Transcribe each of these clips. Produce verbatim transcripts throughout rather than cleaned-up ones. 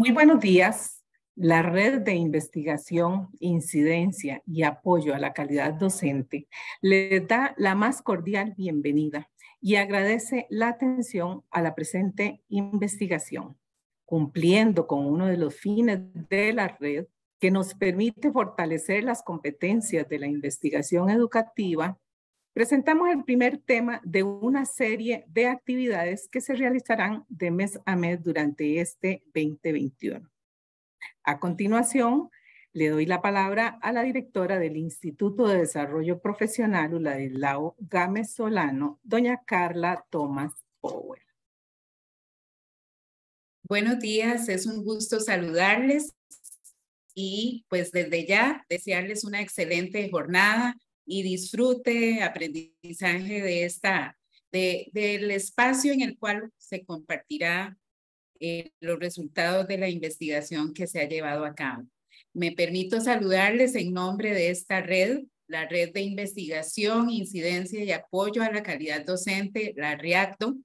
Muy buenos días. La Red de Investigación, Incidencia y Apoyo a la Calidad Docente les da la más cordial bienvenida y agradece la atención a la presente investigación, cumpliendo con uno de los fines de la red que nos permite fortalecer las competencias de la investigación educativa. Presentamos el primer tema de una serie de actividades que se realizarán de mes a mes durante este veinte veintiuno. A continuación, le doy la palabra a la directora del Instituto de Desarrollo Profesional Uladislao Gámez Solano, doña Carla Tomás Power. Buenos días, es un gusto saludarles y pues desde ya desearles una excelente jornada y disfrute, aprendizaje de esta, de, del espacio en el cual se compartirá eh, los resultados de la investigación que se ha llevado a cabo. Me permito saludarles en nombre de esta red, la Red de Investigación, Incidencia y Apoyo a la Calidad Docente, la REACTO,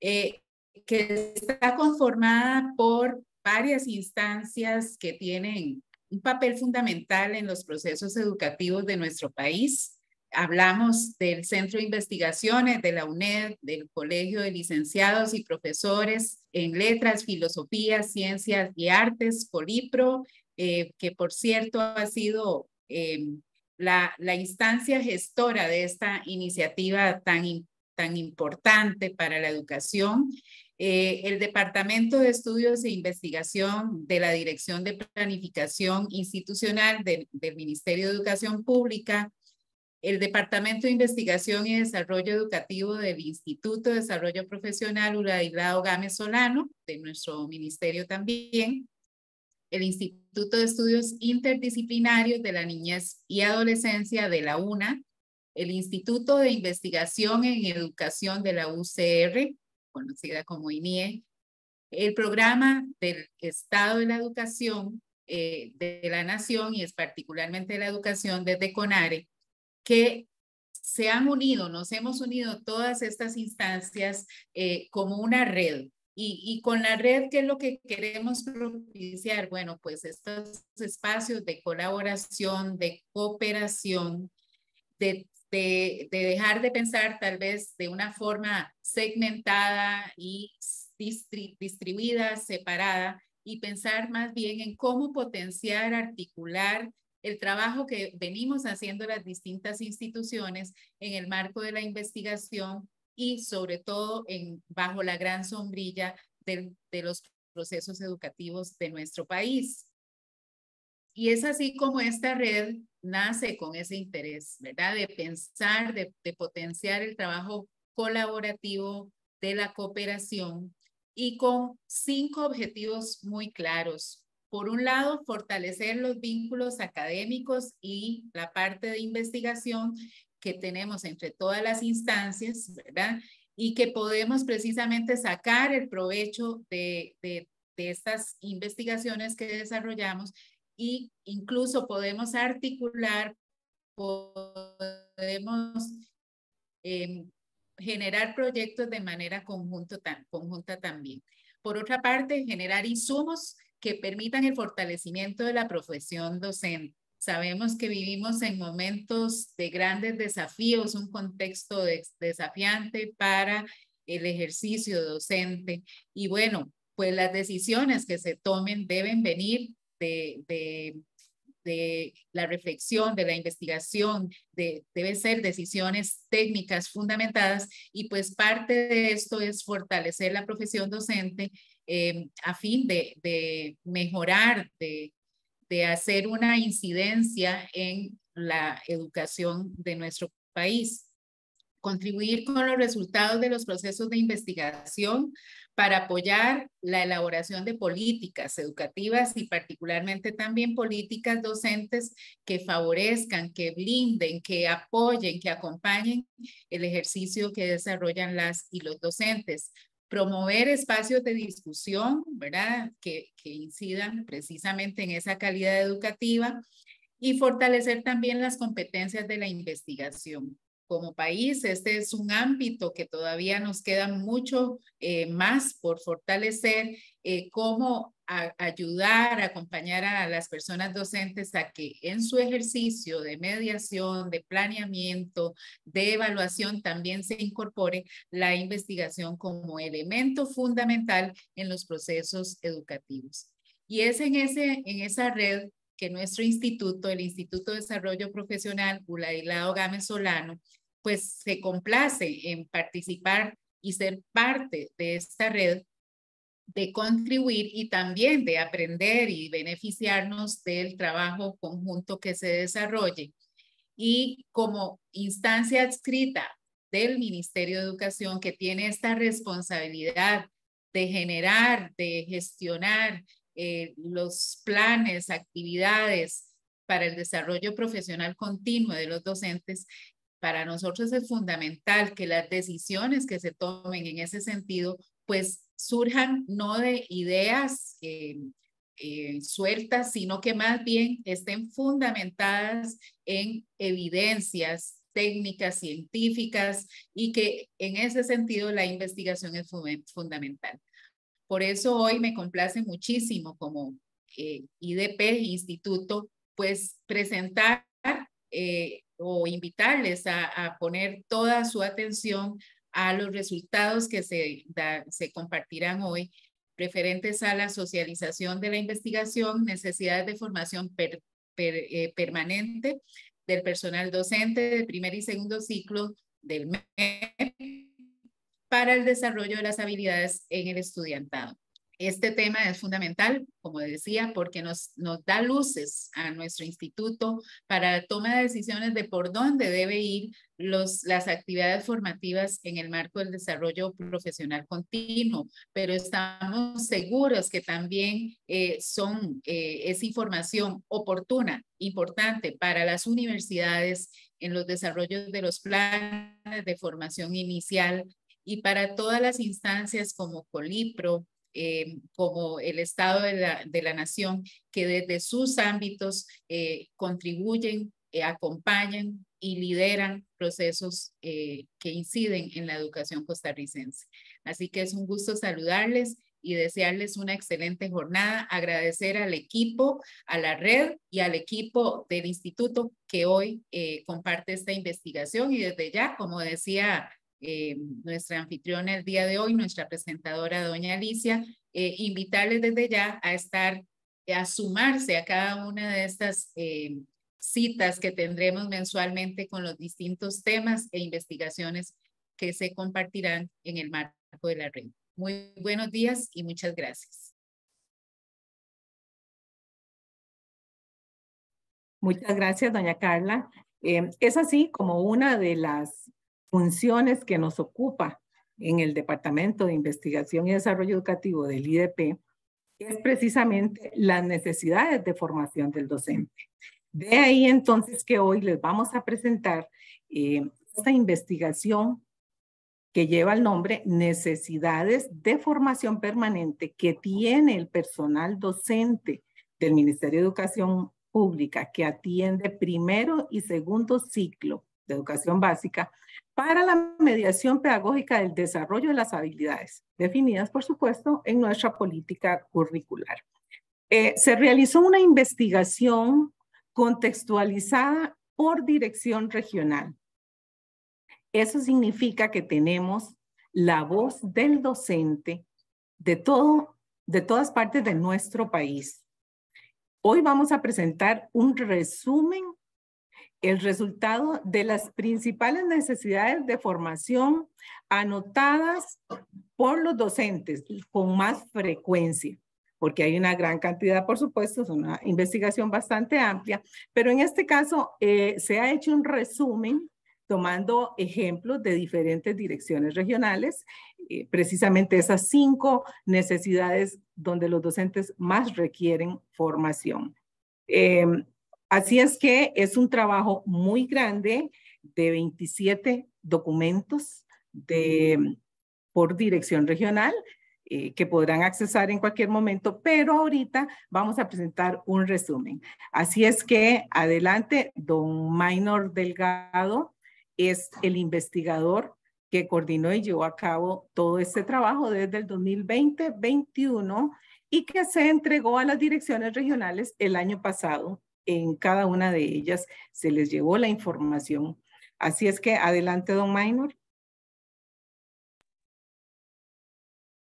eh, que está conformada por varias instancias que tienen un papel fundamental en los procesos educativos de nuestro país. Hablamos del Centro de Investigaciones, de la U N E D, del Colegio de Licenciados y Profesores en Letras, Filosofía, Ciencias y Artes, Colipro, eh, que por cierto ha sido eh, la, la instancia gestora de esta iniciativa tan, tan importante para la educación. Eh, el Departamento de Estudios e Investigación de la Dirección de Planificación Institucional de, del Ministerio de Educación Pública, el Departamento de Investigación y Desarrollo Educativo del Instituto de Desarrollo Profesional Uladislao Gámez Solano, de nuestro ministerio también, el Instituto de Estudios Interdisciplinarios de la Niñez y Adolescencia de la U N A, el Instituto de Investigación en Educación de la U C R, conocida como I N I E, el programa del Estado de la Educación eh, de la Nación y es particularmente de la educación desde CONARE, que se han unido, nos hemos unido todas estas instancias eh, como una red. Y, y con la red, ¿qué es lo que queremos propiciar? Bueno, pues estos espacios de colaboración, de cooperación, de De, de dejar de pensar tal vez de una forma segmentada y distri, distribuida, separada, y pensar más bien en cómo potenciar, articular el trabajo que venimos haciendo las distintas instituciones en el marco de la investigación y sobre todo en, bajo la gran sombrilla de, de los procesos educativos de nuestro país. Y es así como esta red nace con ese interés, ¿verdad? De pensar, de, de potenciar el trabajo colaborativo, de la cooperación, y con cinco objetivos muy claros. Por un lado, fortalecer los vínculos académicos y la parte de investigación que tenemos entre todas las instancias, ¿verdad? Y que podemos precisamente sacar el provecho de, de, de estas investigaciones que desarrollamos. Y incluso podemos articular, podemos eh, generar proyectos de manera conjunto, tan, conjunta también. Por otra parte, generar insumos que permitan el fortalecimiento de la profesión docente. Sabemos que vivimos en momentos de grandes desafíos, un contexto de, desafiante para el ejercicio docente. Y bueno, pues las decisiones que se tomen deben venir De, de, de la reflexión, de la investigación, de, debe ser decisiones técnicas fundamentadas, y pues parte de esto es fortalecer la profesión docente eh, a fin de, de mejorar, de, de hacer una incidencia en la educación de nuestro país. Contribuir con los resultados de los procesos de investigación para apoyar la elaboración de políticas educativas y particularmente también políticas docentes que favorezcan, que blinden, que apoyen, que acompañen el ejercicio que desarrollan las y los docentes. Promover espacios de discusión, ¿verdad? Que, que incidan precisamente en esa calidad educativa, y fortalecer también las competencias de la investigación. Como país, este es un ámbito que todavía nos queda mucho eh, más por fortalecer, eh, cómo a, ayudar, acompañar a las personas docentes a que en su ejercicio de mediación, de planeamiento, de evaluación, también se incorpore la investigación como elemento fundamental en los procesos educativos. Y es en, ese, en esa red que nuestro instituto, el Instituto de Desarrollo Profesional Uladislao Gámez Solano, pues se complace en participar y ser parte de esta red, de contribuir y también de aprender y beneficiarnos del trabajo conjunto que se desarrolle. Y como instancia adscrita del Ministerio de Educación, que tiene esta responsabilidad de generar, de gestionar Eh, los planes, actividades para el desarrollo profesional continuo de los docentes, para nosotros es fundamental que las decisiones que se tomen en ese sentido pues surjan no de ideas eh, eh, sueltas, sino que más bien estén fundamentadas en evidencias técnicas, científicas, y que en ese sentido la investigación es fundamental. Por eso hoy me complace muchísimo como eh, I D P, Instituto, pues presentar eh, o invitarles a, a poner toda su atención a los resultados que se, da, se compartirán hoy referentes a la socialización de la investigación, necesidades de formación per, per, eh, permanente del personal docente de primer y segundo ciclo del M E P. Para el desarrollo de las habilidades en el estudiantado. Este tema es fundamental, como decía, porque nos, nos da luces a nuestro instituto para la toma de decisiones de por dónde debe ir los, las actividades formativas en el marco del desarrollo profesional continuo, pero estamos seguros que también eh, son, eh, es información oportuna, importante para las universidades en los desarrollos de los planes de formación inicial, y para todas las instancias como Colipro, eh, como el Estado de la, de la Nación, que desde sus ámbitos eh, contribuyen, eh, acompañan y lideran procesos eh, que inciden en la educación costarricense. Así que es un gusto saludarles y desearles una excelente jornada, agradecer al equipo, a la red y al equipo del instituto que hoy eh, comparte esta investigación, y desde ya, como decía Eh, nuestra anfitriona el día de hoy, nuestra presentadora doña Alicia, eh, invitarles desde ya a estar, a sumarse a cada una de estas eh, citas que tendremos mensualmente con los distintos temas e investigaciones que se compartirán en el marco de la red. Muy buenos días y muchas gracias. Muchas gracias, doña Carla. Eh, es así como una de las funciones que nos ocupa en el Departamento de Investigación y Desarrollo Educativo del I D P es precisamente las necesidades de formación del docente. De ahí entonces que hoy les vamos a presentar eh, esta investigación que lleva el nombre Necesidades de Formación Permanente que tiene el personal docente del Ministerio de Educación Pública que atiende primero y segundo ciclo de educación básica para la mediación pedagógica del desarrollo de las habilidades, definidas, por supuesto, en nuestra política curricular. Eh, se realizó una investigación contextualizada por dirección regional. Eso significa que tenemos la voz del docente de, todo, de todas partes de nuestro país. Hoy vamos a presentar un resumen, el resultado de las principales necesidades de formación anotadas por los docentes con más frecuencia, porque hay una gran cantidad, por supuesto, es una investigación bastante amplia, pero en este caso eh, se ha hecho un resumen tomando ejemplos de diferentes direcciones regionales, eh, precisamente esas cinco necesidades donde los docentes más requieren formación. Eh, Así es que es un trabajo muy grande de veintisiete documentos de, por dirección regional eh, que podrán accesar en cualquier momento, pero ahorita vamos a presentar un resumen. Así es que adelante, don Maynor Delgado es el investigador que coordinó y llevó a cabo todo este trabajo desde el dos mil veinte a veintiuno y que se entregó a las direcciones regionales el año pasado. En cada una de ellas se les llevó la información. Así es que adelante, don Maynor.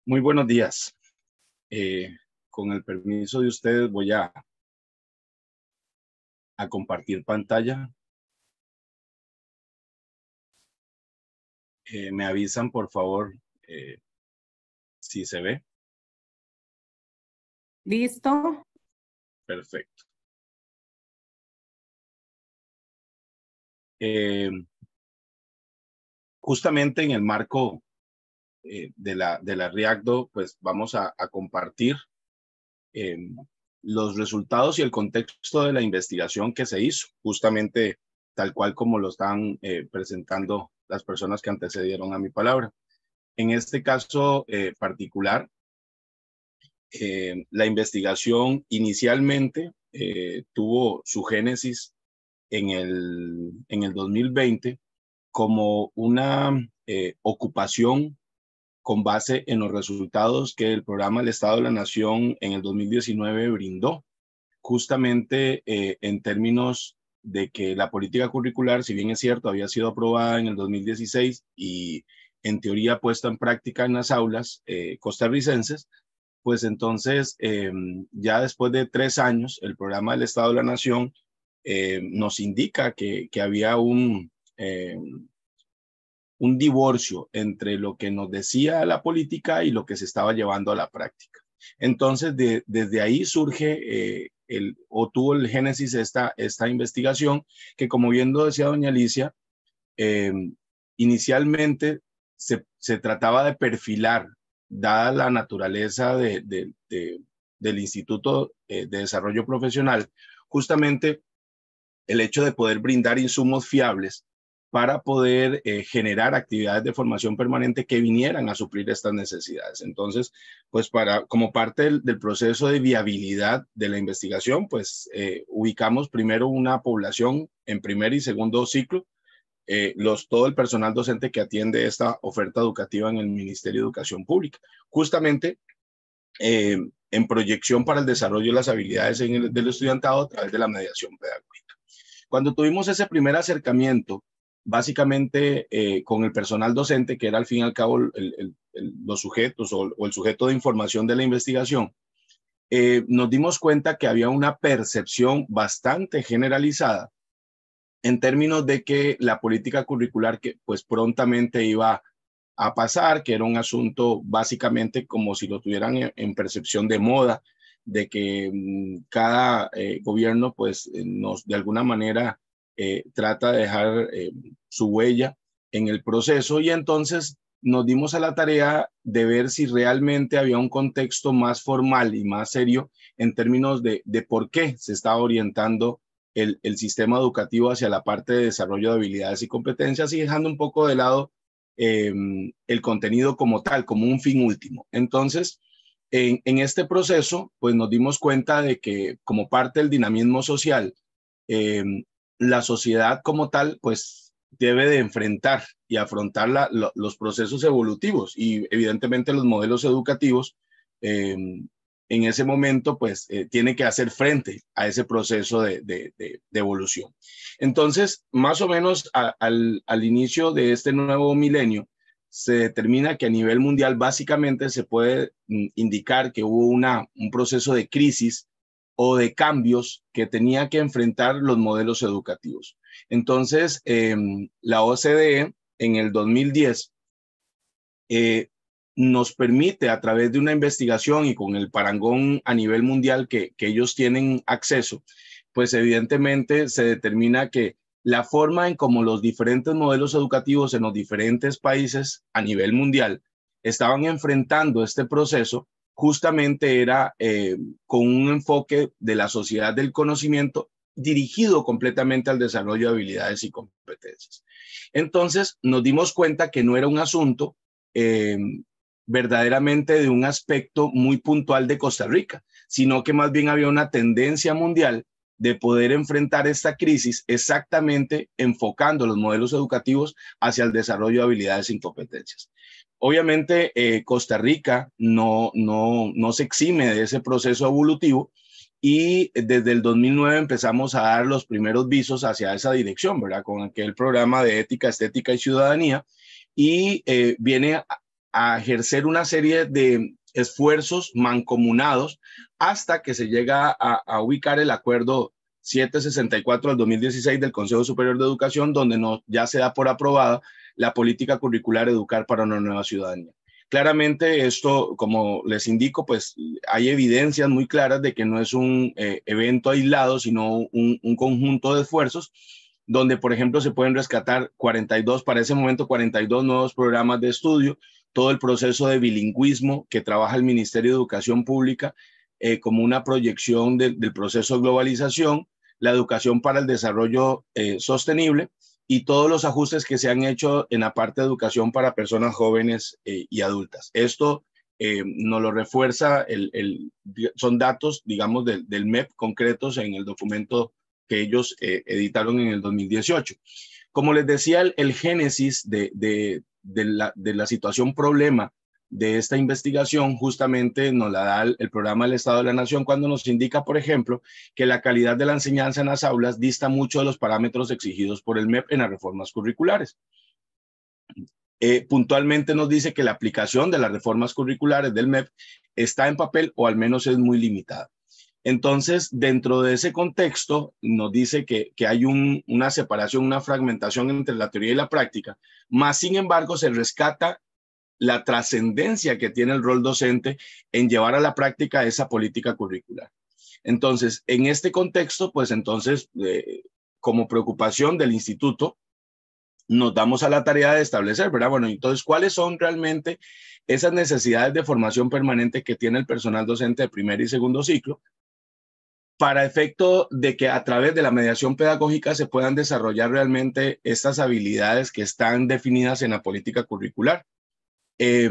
Muy buenos días. Eh, con el permiso de ustedes voy a, a compartir pantalla. Eh, me avisan, por favor, eh, si se ve. ¿Listo? Perfecto. Eh, justamente en el marco eh, de, la, de la RIAGDO, pues vamos a, a compartir eh, los resultados y el contexto de la investigación que se hizo, justamente tal cual como lo están eh, presentando las personas que antecedieron a mi palabra. En este caso eh, particular, eh, la investigación inicialmente eh, tuvo su génesis en el, en el dos mil veinte como una eh, ocupación con base en los resultados que el programa del Estado de la Nación en el dos mil diecinueve brindó, justamente eh, en términos de que la política curricular, si bien es cierto, había sido aprobada en el dos mil dieciséis y en teoría puesta en práctica en las aulas eh, costarricenses, pues entonces eh, ya después de tres años el programa del Estado de la Nación eh, nos indica que, que había un, eh, un divorcio entre lo que nos decía la política y lo que se estaba llevando a la práctica. Entonces de, desde ahí surge eh, El, o tuvo el génesis esta, esta investigación que, como bien lo decía doña Alicia, eh, inicialmente se, se trataba de perfilar, dada la naturaleza de, de, de, del Instituto de Desarrollo Profesional, justamente el hecho de poder brindar insumos fiables para poder eh, generar actividades de formación permanente que vinieran a suplir estas necesidades. Entonces, pues para, como parte del, del proceso de viabilidad de la investigación, pues eh, ubicamos primero una población en primer y segundo ciclo, eh, los, todo el personal docente que atiende esta oferta educativa en el Ministerio de Educación Pública. Justamente eh, en proyección para el desarrollo de las habilidades en el, del estudiantado a través de la mediación pedagógica. Cuando tuvimos ese primer acercamiento, básicamente eh, con el personal docente, que era al fin y al cabo el, el, el, los sujetos o, o el sujeto de información de la investigación, eh, nos dimos cuenta que había una percepción bastante generalizada en términos de que la política curricular que pues prontamente iba a pasar, que era un asunto básicamente como si lo tuvieran en, en percepción de moda, de que um, cada eh, gobierno pues nos de alguna manera Eh, trata de dejar eh, su huella en el proceso, y entonces nos dimos a la tarea de ver si realmente había un contexto más formal y más serio en términos de, de por qué se estaba orientando el, el sistema educativo hacia la parte de desarrollo de habilidades y competencias, y dejando un poco de lado eh, el contenido como tal, como un fin último. Entonces, en, en este proceso, pues nos dimos cuenta de que como parte del dinamismo social, eh, la sociedad como tal, pues, debe de enfrentar y afrontar la, lo, los procesos evolutivos y, evidentemente, los modelos educativos, eh, en ese momento, pues, eh, tiene que hacer frente a ese proceso de, de, de, de evolución. Entonces, más o menos a, al, al inicio de este nuevo milenio, se determina que a nivel mundial, básicamente, se puede mm, indicar que hubo una, un proceso de crisis o de cambios que tenía que enfrentar los modelos educativos. Entonces, eh, la O C D E en el dos mil diez eh, nos permite, a través de una investigación y con el parangón a nivel mundial que, que ellos tienen acceso, pues evidentemente se determina que la forma en cómo los diferentes modelos educativos en los diferentes países a nivel mundial estaban enfrentando este proceso justamente era eh, con un enfoque de la sociedad del conocimiento dirigido completamente al desarrollo de habilidades y competencias. Entonces nos dimos cuenta que no era un asunto eh, verdaderamente de un aspecto muy puntual de Costa Rica, sino que más bien había una tendencia mundial de poder enfrentar esta crisis exactamente enfocando los modelos educativos hacia el desarrollo de habilidades y competencias. Obviamente, eh, Costa Rica no, no, no se exime de ese proceso evolutivo y desde el dos mil nueve empezamos a dar los primeros visos hacia esa dirección, ¿verdad? Con aquel programa de ética, estética y ciudadanía, y eh, viene a, a ejercer una serie de esfuerzos mancomunados hasta que se llega a, a ubicar el acuerdo setecientos sesenta y cuatro del dos mil dieciséis del Consejo Superior de Educación, donde no, ya se da por aprobada la política curricular Educar para una Nueva Ciudadanía. Claramente esto, como les indico, pues hay evidencias muy claras de que no es un eh, evento aislado, sino un, un conjunto de esfuerzos, donde por ejemplo se pueden rescatar cuarenta y dos, para ese momento cuarenta y dos nuevos programas de estudio, todo el proceso de bilingüismo que trabaja el Ministerio de Educación Pública eh, como una proyección de, del proceso de globalización, la educación para el desarrollo eh, sostenible y todos los ajustes que se han hecho en la parte de educación para personas jóvenes eh, y adultas. Esto eh, nos lo refuerza, el, el, son datos, digamos, del, del M E P concretos en el documento que ellos eh, editaron en el dos mil dieciocho. Como les decía, el, el génesis de... de De la, de la situación problema de esta investigación justamente nos la da el, el programa del Estado de la Nación cuando nos indica, por ejemplo, que la calidad de la enseñanza en las aulas dista mucho de los parámetros exigidos por el M E P en las reformas curriculares. Eh, puntualmente nos dice que la aplicación de las reformas curriculares del M E P está en papel o al menos es muy limitada. Entonces, dentro de ese contexto, nos dice que, que hay un, una separación, una fragmentación entre la teoría y la práctica, más sin embargo se rescata la trascendencia que tiene el rol docente en llevar a la práctica esa política curricular. Entonces, en este contexto, pues entonces, eh, como preocupación del instituto, nos damos a la tarea de establecer, ¿verdad? Bueno, entonces, ¿cuáles son realmente esas necesidades de formación permanente que tiene el personal docente de primer y segundo ciclo? Para efecto de que a través de la mediación pedagógica se puedan desarrollar realmente estas habilidades que están definidas en la política curricular. Eh,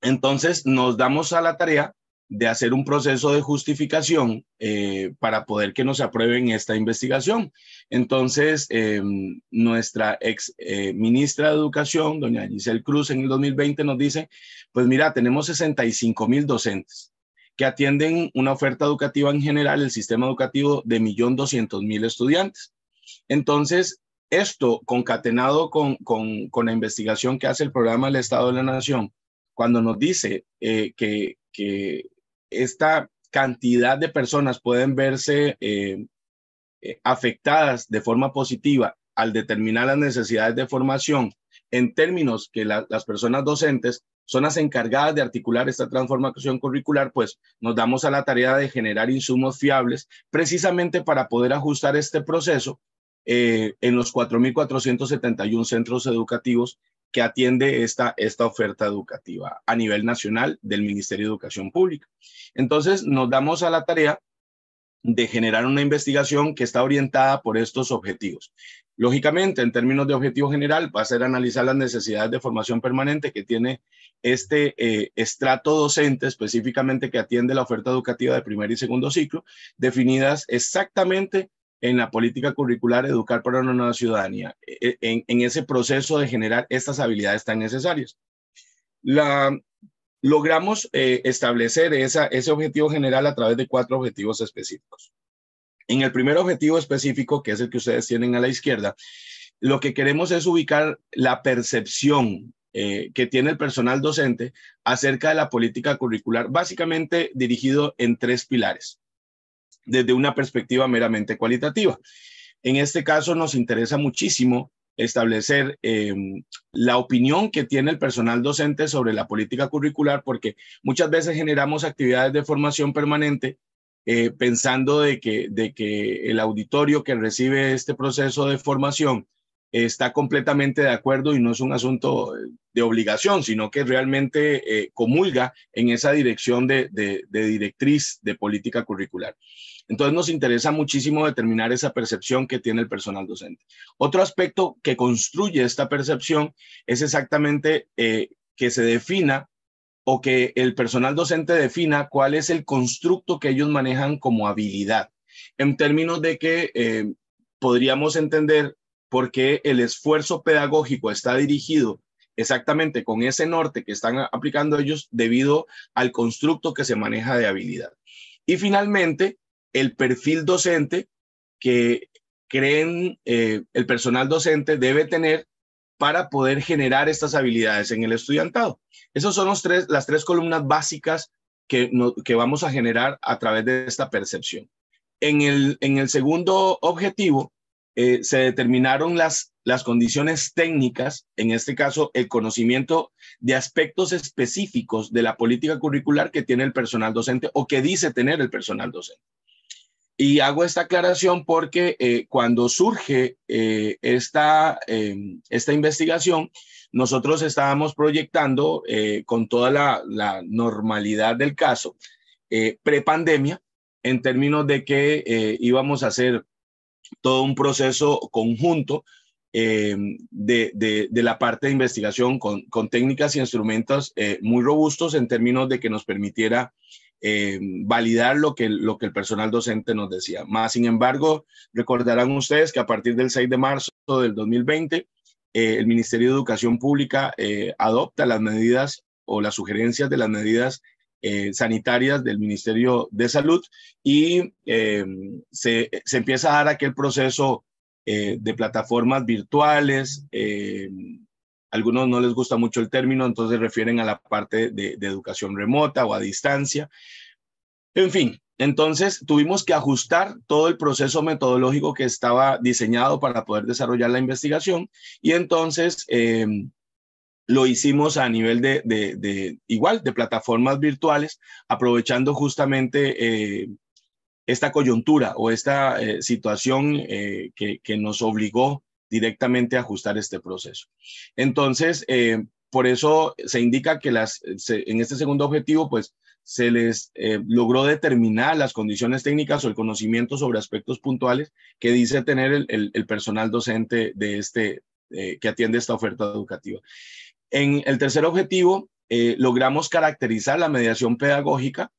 entonces nos damos a la tarea de hacer un proceso de justificación eh, para poder que nos aprueben esta investigación. Entonces eh, nuestra ex eh, ministra de Educación, doña Giselle Cruz, en el dos mil veinte nos dice, pues mira, tenemos sesenta y cinco mil docentes que atienden una oferta educativa en general, el sistema educativo de un millón doscientos mil estudiantes. Entonces, esto concatenado con, con, con la investigación que hace el programa del Estado de la Nación, cuando nos dice eh, que, que esta cantidad de personas pueden verse eh, afectadas de forma positiva al determinar las necesidades de formación, en términos que la, las personas docentes son las encargadas de articular esta transformación curricular, pues nos damos a la tarea de generar insumos fiables precisamente para poder ajustar este proceso eh, en los cuatro mil cuatrocientos setenta y uno centros educativos que atiende esta, esta oferta educativa a nivel nacional del Ministerio de Educación Pública. Entonces nos damos a la tarea de generar una investigación que está orientada por estos objetivos. Lógicamente, en términos de objetivo general, va a ser analizar las necesidades de formación permanente que tiene este eh, estrato docente específicamente que atiende la oferta educativa de primer y segundo ciclo, definidas exactamente en la política curricular Educar para una Nueva Ciudadanía, en, en ese proceso de generar estas habilidades tan necesarias. La, logramos eh, establecer esa, ese objetivo general a través de cuatro objetivos específicos. En el primer objetivo específico, que es el que ustedes tienen a la izquierda, lo que queremos es ubicar la percepción eh, que tiene el personal docente acerca de la política curricular, básicamente dirigido en tres pilares, desde una perspectiva meramente cualitativa. En este caso nos interesa muchísimo establecer eh, la opinión que tiene el personal docente sobre la política curricular, porque muchas veces generamos actividades de formación permanente Eh, pensando de que, de que el auditorio que recibe este proceso de formación eh, está completamente de acuerdo y no es un asunto de obligación, sino que realmente eh, comulga en esa dirección de, de, de directriz de política curricular. Entonces nos interesa muchísimo determinar esa percepción que tiene el personal docente. Otro aspecto que construye esta percepción es exactamente eh, que se defina o que el personal docente defina cuál es el constructo que ellos manejan como habilidad. en términos de que eh, podríamos entender por qué el esfuerzo pedagógico está dirigido exactamente con ese norte que están aplicando ellos debido al constructo que se maneja de habilidad. Y finalmente, el perfil docente que creen eh, el personal docente debe tener para poder generar estas habilidades en el estudiantado. Esas son los tres, las tres columnas básicas que, no, que vamos a generar a través de esta percepción. En el, en el segundo objetivo, eh, se determinaron las, las condiciones técnicas, en este caso el conocimiento de aspectos específicos de la política curricular que tiene el personal docente o que dice tener el personal docente. Y hago esta aclaración porque eh, cuando surge eh, esta, eh, esta investigación, nosotros estábamos proyectando eh, con toda la, la normalidad del caso, eh, prepandemia, en términos de que eh, íbamos a hacer todo un proceso conjunto eh, de, de, de la parte de investigación con, con técnicas y instrumentos eh, muy robustos en términos de que nos permitiera Eh, validar lo que, lo que el personal docente nos decía. Más sin embargo, recordarán ustedes que a partir del seis de marzo del dos mil veinte, eh, el Ministerio de Educación Pública eh, adopta las medidas o las sugerencias de las medidas eh, sanitarias del Ministerio de Salud y eh, se, se empieza a dar aquel proceso eh, de plataformas virtuales. Eh, Algunos no les gusta mucho el término, entonces refieren a la parte de, de educación remota o a distancia. En fin, entonces tuvimos que ajustar todo el proceso metodológico que estaba diseñado para poder desarrollar la investigación y entonces eh, lo hicimos a nivel de, de, de, igual, de plataformas virtuales, aprovechando justamente eh, esta coyuntura o esta eh, situación eh, que, que nos obligó directamente a ajustar este proceso. Entonces, eh, por eso se indica que las, se, en este segundo objetivo, pues, se les eh, logró determinar las condiciones técnicas o el conocimiento sobre aspectos puntuales que dice tener el, el, el personal docente de este, eh, que atiende esta oferta educativa. En el tercer objetivo, eh, logramos caracterizar la mediación pedagógica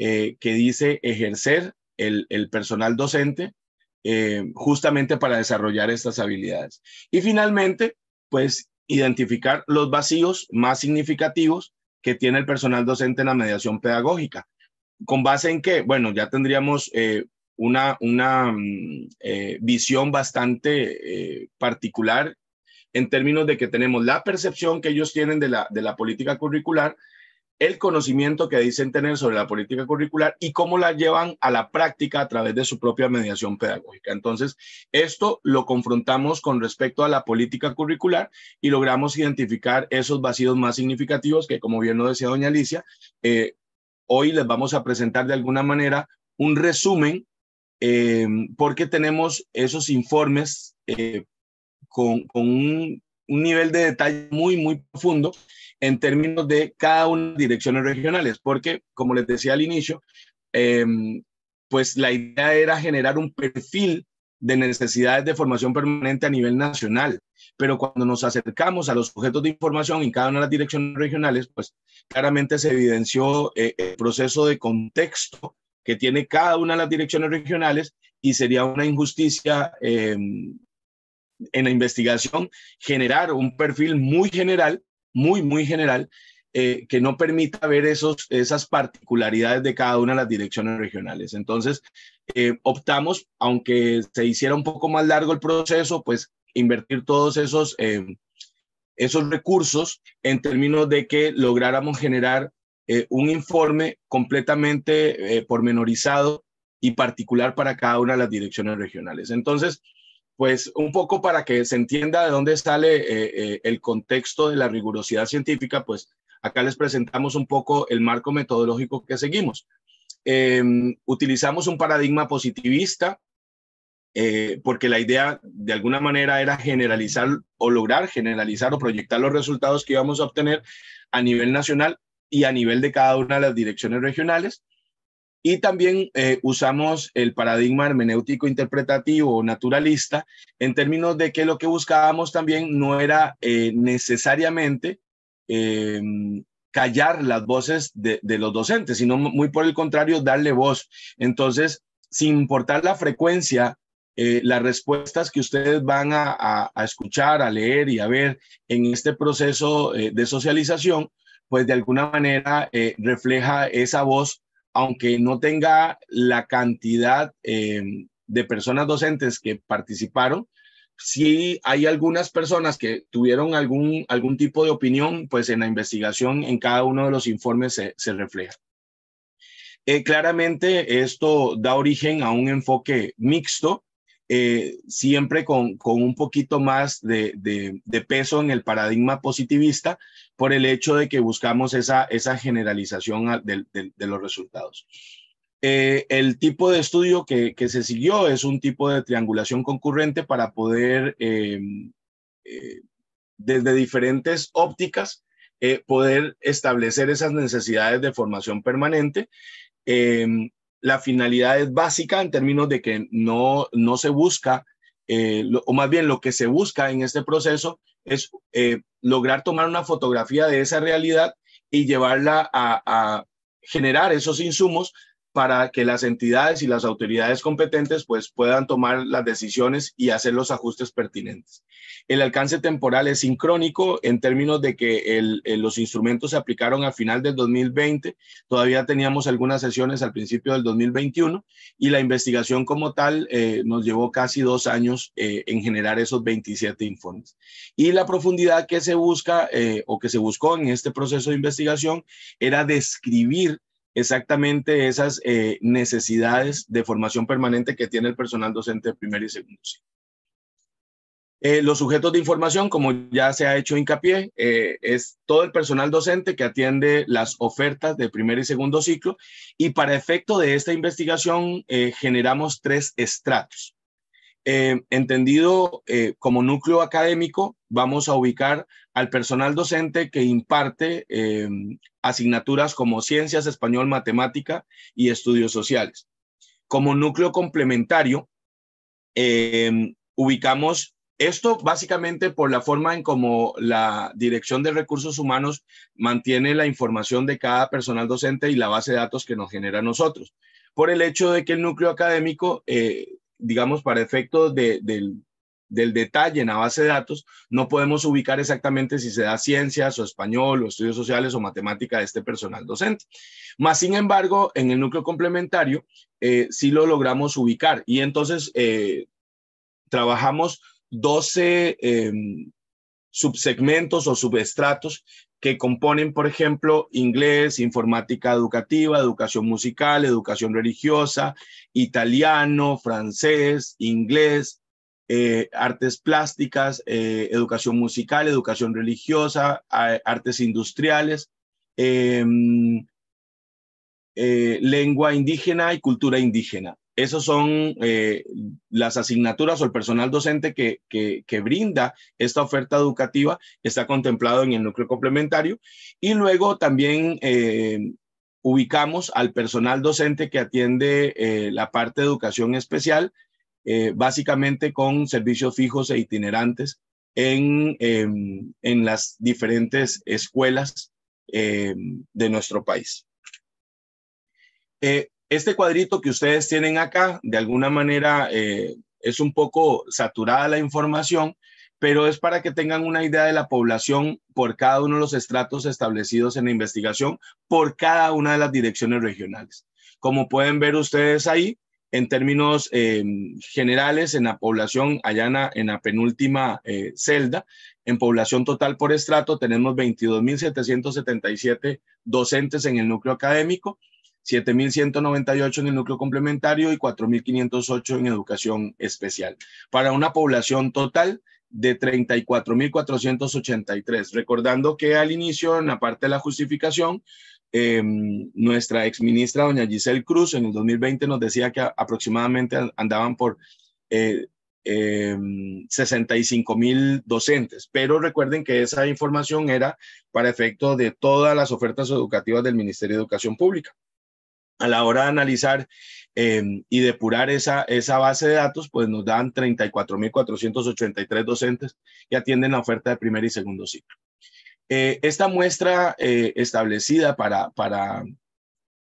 eh, que dice ejercer el, el personal docente Eh, justamente para desarrollar estas habilidades. Y finalmente, pues, identificar los vacíos más significativos que tiene el personal docente en la mediación pedagógica. ¿Con base en qué? Bueno, ya tendríamos eh, una, una eh, visión bastante eh, particular en términos de que tenemos la percepción que ellos tienen de la, de la política curricular, el conocimiento que dicen tener sobre la política curricular y cómo la llevan a la práctica a través de su propia mediación pedagógica. Entonces, esto lo confrontamos con respecto a la política curricular y logramos identificar esos vacíos más significativos que, como bien lo decía doña Alicia, eh, hoy les vamos a presentar de alguna manera un resumen eh, porque tenemos esos informes eh, con, con un, un nivel de detalle muy, muy profundo en términos de cada una de las direcciones regionales, porque, como les decía al inicio, eh, pues la idea era generar un perfil de necesidades de formación permanente a nivel nacional, pero cuando nos acercamos a los sujetos de información en cada una de las direcciones regionales, pues claramente se evidenció eh, el proceso de contexto que tiene cada una de las direcciones regionales y sería una injusticia eh, en la investigación generar un perfil muy general muy, muy general, eh, que no permita ver esos, esas particularidades de cada una de las direcciones regionales. Entonces, eh, optamos, aunque se hiciera un poco más largo el proceso, pues invertir todos esos, eh, esos recursos en términos de que lográramos generar eh, un informe completamente eh, pormenorizado y particular para cada una de las direcciones regionales. Entonces, pues un poco para que se entienda de dónde sale eh, eh, el contexto de la rigurosidad científica, pues acá les presentamos un poco el marco metodológico que seguimos. Eh, utilizamos un paradigma positivista eh, porque la idea de alguna manera era generalizar o lograr generalizar o proyectar los resultados que íbamos a obtener a nivel nacional y a nivel de cada una de las direcciones regionales. Y también eh, usamos el paradigma hermenéutico interpretativo o naturalista en términos de que lo que buscábamos también no era eh, necesariamente eh, callar las voces de, de los docentes, sino muy por el contrario darle voz. Entonces sin importar la frecuencia, eh, las respuestas que ustedes van a, a, a escuchar, a leer y a ver en este proceso eh, de socialización, pues de alguna manera eh, refleja esa voz, aunque no tenga la cantidad eh, de personas docentes que participaron. Sí hay algunas personas que tuvieron algún, algún tipo de opinión, pues en la investigación, en cada uno de los informes se, se refleja. Eh, claramente esto da origen a un enfoque mixto, eh, siempre con, con un poquito más de, de, de peso en el paradigma positivista por el hecho de que buscamos esa, esa generalización de, de, de los resultados. Eh, el tipo de estudio que, que se siguió es un tipo de triangulación concurrente para poder, eh, eh, desde diferentes ópticas, eh, poder establecer esas necesidades de formación permanente. Eh, la finalidad es básica en términos de que no, no se busca, eh, lo, o más bien lo que se busca en este proceso es eh, lograr tomar una fotografía de esa realidad y llevarla a, a generar esos insumos para que las entidades y las autoridades competentes pues, puedan tomar las decisiones y hacer los ajustes pertinentes. El alcance temporal es sincrónico en términos de que el, el, los instrumentos se aplicaron al final del dos mil veinte, todavía teníamos algunas sesiones al principio del dos mil veintiuno y la investigación como tal eh, nos llevó casi dos años eh, en generar esos veintisiete informes. Y la profundidad que se busca eh, o que se buscó en este proceso de investigación era describir exactamente esas eh, necesidades de formación permanente que tiene el personal docente de primer y segundo ciclo. Eh, los sujetos de información, como ya se ha hecho hincapié, eh, es todo el personal docente que atiende las ofertas de primer y segundo ciclo, y para efecto de esta investigación eh, generamos tres estratos. Eh, entendido eh, como núcleo académico, vamos a ubicar al personal docente que imparte eh, asignaturas como ciencias, español, matemática y estudios sociales. Como núcleo complementario, eh, ubicamos esto básicamente por la forma en cómo la Dirección de Recursos Humanos mantiene la información de cada personal docente y la base de datos que nos genera a nosotros. Por el hecho de que el núcleo académico eh, digamos, para efectos de, del, del detalle en la base de datos, no podemos ubicar exactamente si se da ciencias o español o estudios sociales o matemática de este personal docente. Más sin embargo, en el núcleo complementario, eh, sí lo logramos ubicar y entonces eh, trabajamos doce eh, subsegmentos o subestratos que componen, por ejemplo, inglés, informática educativa, educación musical, educación religiosa, italiano, francés, inglés, eh, artes plásticas, eh, educación musical, educación religiosa, eh, artes industriales, eh, eh, lengua indígena y cultura indígena. Esas son eh, las asignaturas o el personal docente que, que, que brinda esta oferta educativa, está contemplado en el núcleo complementario. Y luego también eh, ubicamos al personal docente que atiende eh, la parte de educación especial, eh, básicamente con servicios fijos e itinerantes en, eh, en las diferentes escuelas eh, de nuestro país. Eh, Este cuadrito que ustedes tienen acá, de alguna manera eh, es un poco saturada la información, pero es para que tengan una idea de la población por cada uno de los estratos establecidos en la investigación, por cada una de las direcciones regionales. Como pueden ver ustedes ahí, en términos eh, generales, en la población, allá en la, en la penúltima eh, celda, en población total por estrato, tenemos veintidós mil setecientos setenta y siete docentes en el núcleo académico, siete mil ciento noventa y ocho en el núcleo complementario y cuatro mil quinientos ocho en educación especial, para una población total de treinta y cuatro mil cuatrocientos ochenta y tres. Recordando que al inicio, en la parte de la justificación, eh, nuestra exministra doña Giselle Cruz en el dos mil veinte nos decía que aproximadamente andaban por eh, eh, sesenta y cinco mil docentes, pero recuerden que esa información era para efecto de todas las ofertas educativas del Ministerio de Educación Pública. A la hora de analizar eh, y depurar esa, esa base de datos, pues nos dan treinta y cuatro mil cuatrocientos ochenta y tres docentes que atienden la oferta de primer y segundo ciclo. Eh, esta muestra eh, establecida para, para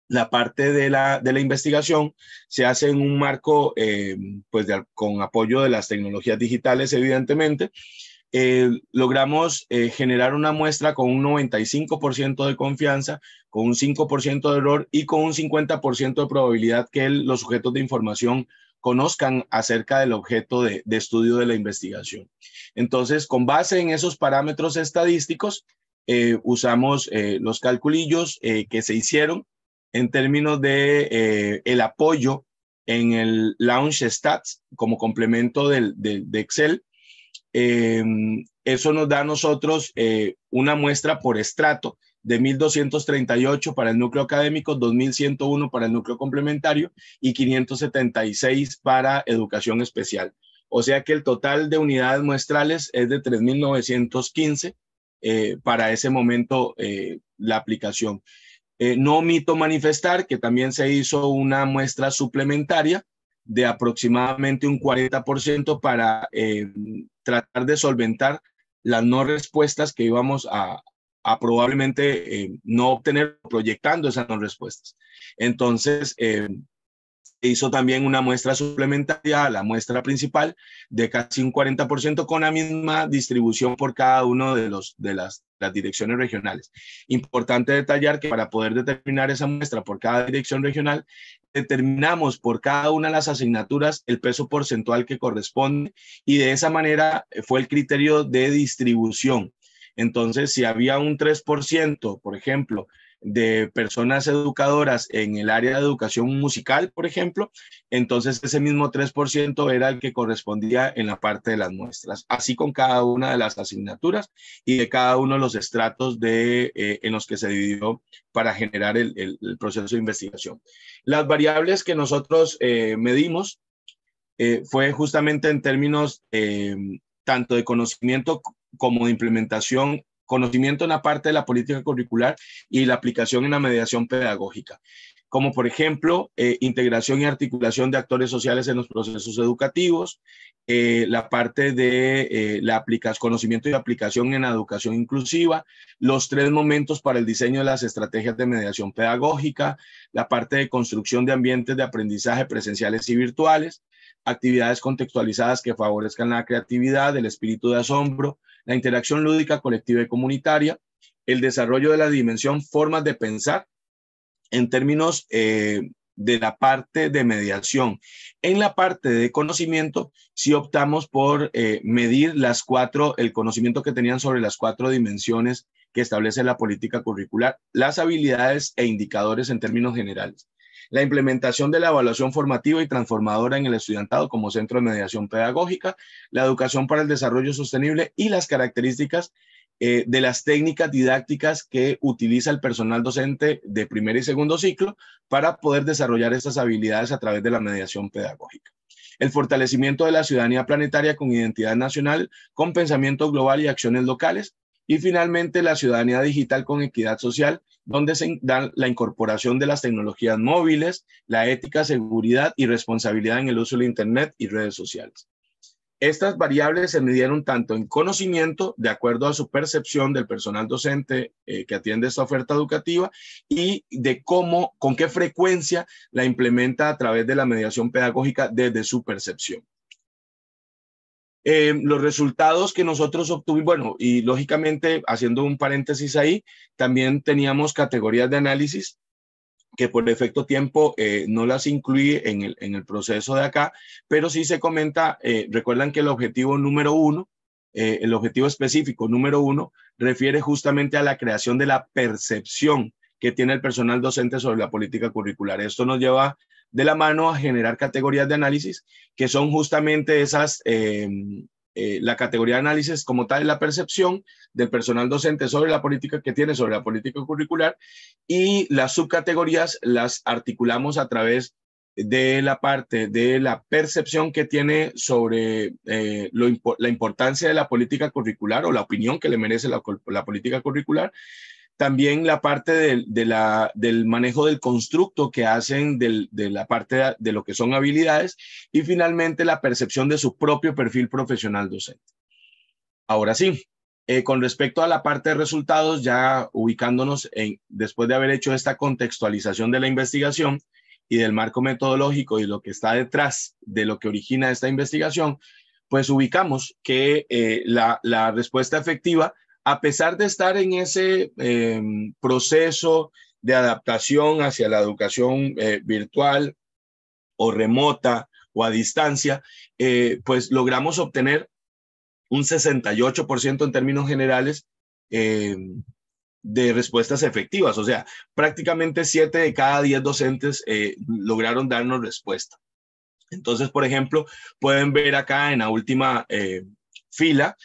la parte de la, de la investigación se hace en un marco eh, pues de, con apoyo de las tecnologías digitales, evidentemente. Eh, logramos eh, generar una muestra con un noventa y cinco por ciento de confianza, con un cinco por ciento de error y con un cincuenta por ciento de probabilidad que el, los sujetos de información conozcan acerca del objeto de, de estudio de la investigación. Entonces, con base en esos parámetros estadísticos, eh, usamos eh, los calculillos eh, que se hicieron en términos de eh, el apoyo en el Launch Stats como complemento del, de, de Excel. Eh, eso nos da a nosotros eh, una muestra por estrato de mil doscientos treinta y ocho para el núcleo académico, dos mil ciento uno para el núcleo complementario y quinientos setenta y seis para educación especial. O sea que el total de unidades muestrales es de tres mil novecientos quince eh, para ese momento eh, la aplicación. Eh, no omito manifestar que también se hizo una muestra suplementaria de aproximadamente un cuarenta por ciento para eh, tratar de solventar las no respuestas que íbamos a, a probablemente eh, no obtener proyectando esas no respuestas. Entonces, eh, hizo también una muestra suplementaria a la muestra principal de casi un cuarenta por ciento con la misma distribución por cada uno de, los, de las, las direcciones regionales. Importante detallar que para poder determinar esa muestra por cada dirección regional, determinamos por cada una de las asignaturas el peso porcentual que corresponde y de esa manera fue el criterio de distribución. Entonces, si había un tres por ciento, por ejemplo, de personas educadoras en el área de educación musical, por ejemplo, entonces ese mismo tres por ciento era el que correspondía en la parte de las muestras, así con cada una de las asignaturas y de cada uno de los estratos de, eh, en los que se dividió para generar el, el, el proceso de investigación. Las variables que nosotros eh, medimos eh, fue justamente en términos eh, tanto de conocimiento como de implementación, conocimiento en la parte de la política curricular y la aplicación en la mediación pedagógica, como por ejemplo, eh, integración y articulación de actores sociales en los procesos educativos, eh, la parte de eh, la conocimiento y aplicación en la educación inclusiva, los tres momentos para el diseño de las estrategias de mediación pedagógica, la parte de construcción de ambientes de aprendizaje presenciales y virtuales, actividades contextualizadas que favorezcan la creatividad, el espíritu de asombro, la interacción lúdica, colectiva y comunitaria, el desarrollo de la dimensión formas de pensar en términos eh, de la parte de mediación. En la parte de conocimiento, sí optamos por eh, medir las cuatro, el conocimiento que tenían sobre las cuatro dimensiones que establece la política curricular, las habilidades e indicadores en términos generales. La implementación de la evaluación formativa y transformadora en el estudiantado como centro de mediación pedagógica, la educación para el desarrollo sostenible y las características eh, de las técnicas didácticas que utiliza el personal docente de primer y segundo ciclo para poder desarrollar estas habilidades a través de la mediación pedagógica. El fortalecimiento de la ciudadanía planetaria con identidad nacional, con pensamiento global y acciones locales. Y finalmente, la ciudadanía digital con equidad social, donde se da la incorporación de las tecnologías móviles, la ética, seguridad y responsabilidad en el uso de Internet y redes sociales. Estas variables se midieron tanto en conocimiento, de acuerdo a su percepción del personal docente eh, que atiende esta oferta educativa, y de cómo, con qué frecuencia la implementa a través de la mediación pedagógica desde su percepción. Eh, los resultados que nosotros obtuvimos, bueno, y lógicamente, haciendo un paréntesis ahí, también teníamos categorías de análisis que por efecto tiempo eh, no las incluí en el, en el proceso de acá, pero sí se comenta, eh, recuerdan que el objetivo número uno, eh, el objetivo específico número uno, refiere justamente a la creación de la percepción que tiene el personal docente sobre la política curricular. Esto nos lleva de la mano a generar categorías de análisis, que son justamente esas, eh, eh, la categoría de análisis como tal, la percepción del personal docente sobre la política que tiene, sobre la política curricular, y las subcategorías las articulamos a través de la parte de la percepción que tiene sobre eh, lo, la importancia de la política curricular o la opinión que le merece la, la política curricular. También la parte de, de la, del manejo del constructo que hacen del, de la parte de, de lo que son habilidades y finalmente la percepción de su propio perfil profesional docente. Ahora sí, Eh, con respecto a la parte de resultados, ya ubicándonos en, después de haber hecho esta contextualización de la investigación y del marco metodológico y lo que está detrás de lo que origina esta investigación, pues ubicamos que eh, la, la respuesta efectiva, a pesar de estar en ese eh, proceso de adaptación hacia la educación eh, virtual o remota o a distancia, eh, pues logramos obtener un sesenta y ocho por ciento en términos generales eh, de respuestas efectivas. O sea, prácticamente siete de cada diez docentes eh, lograron darnos respuesta. Entonces, por ejemplo, pueden ver acá en la última eh, fila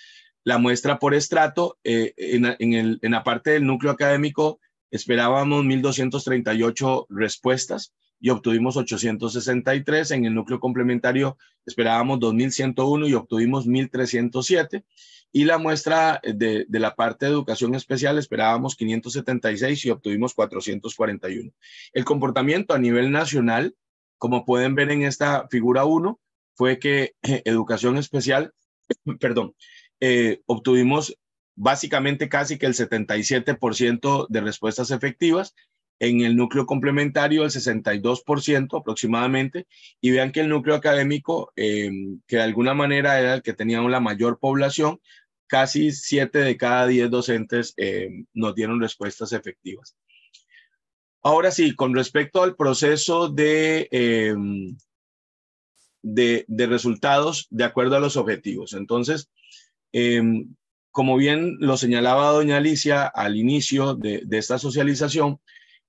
la muestra por estrato. Eh, en, en, el, en la parte del núcleo académico esperábamos mil doscientas treinta y ocho respuestas y obtuvimos ochocientas sesenta y tres. En el núcleo complementario esperábamos dos mil ciento uno y obtuvimos mil trescientas siete. Y la muestra de, de la parte de educación especial esperábamos quinientas setenta y seis y obtuvimos cuatrocientas cuarenta y uno. El comportamiento a nivel nacional, como pueden ver en esta figura uno, fue que eh, educación especial, perdón, eh, obtuvimos básicamente casi que el setenta y siete por ciento de respuestas efectivas. En el núcleo complementario el sesenta y dos por ciento aproximadamente, y vean que el núcleo académico, eh, que de alguna manera era el que tenía la mayor población, casi siete de cada diez docentes eh, nos dieron respuestas efectivas. Ahora sí, con respecto al proceso de, eh, de, de resultados de acuerdo a los objetivos. Entonces, eh, como bien lo señalaba doña Alicia al inicio de, de esta socialización,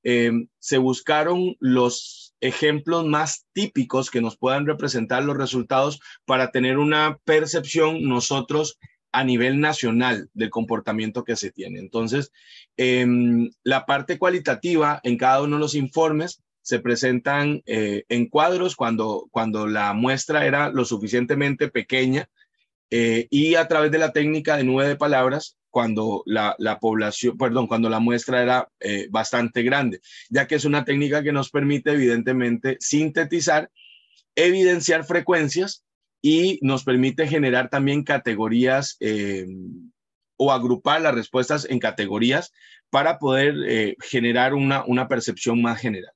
Eh, se buscaron los ejemplos más típicos que nos puedan representar los resultados para tener una percepción nosotros a nivel nacional del comportamiento que se tiene. Entonces, eh, la parte cualitativa en cada uno de los informes se presentan eh, en cuadros cuando, cuando la muestra era lo suficientemente pequeña eh, y a través de la técnica de nube de palabras, cuando la, la población, perdón, cuando la muestra era eh, bastante grande, ya que es una técnica que nos permite evidentemente sintetizar, evidenciar frecuencias y nos permite generar también categorías eh, o agrupar las respuestas en categorías para poder eh, generar una, una percepción más general.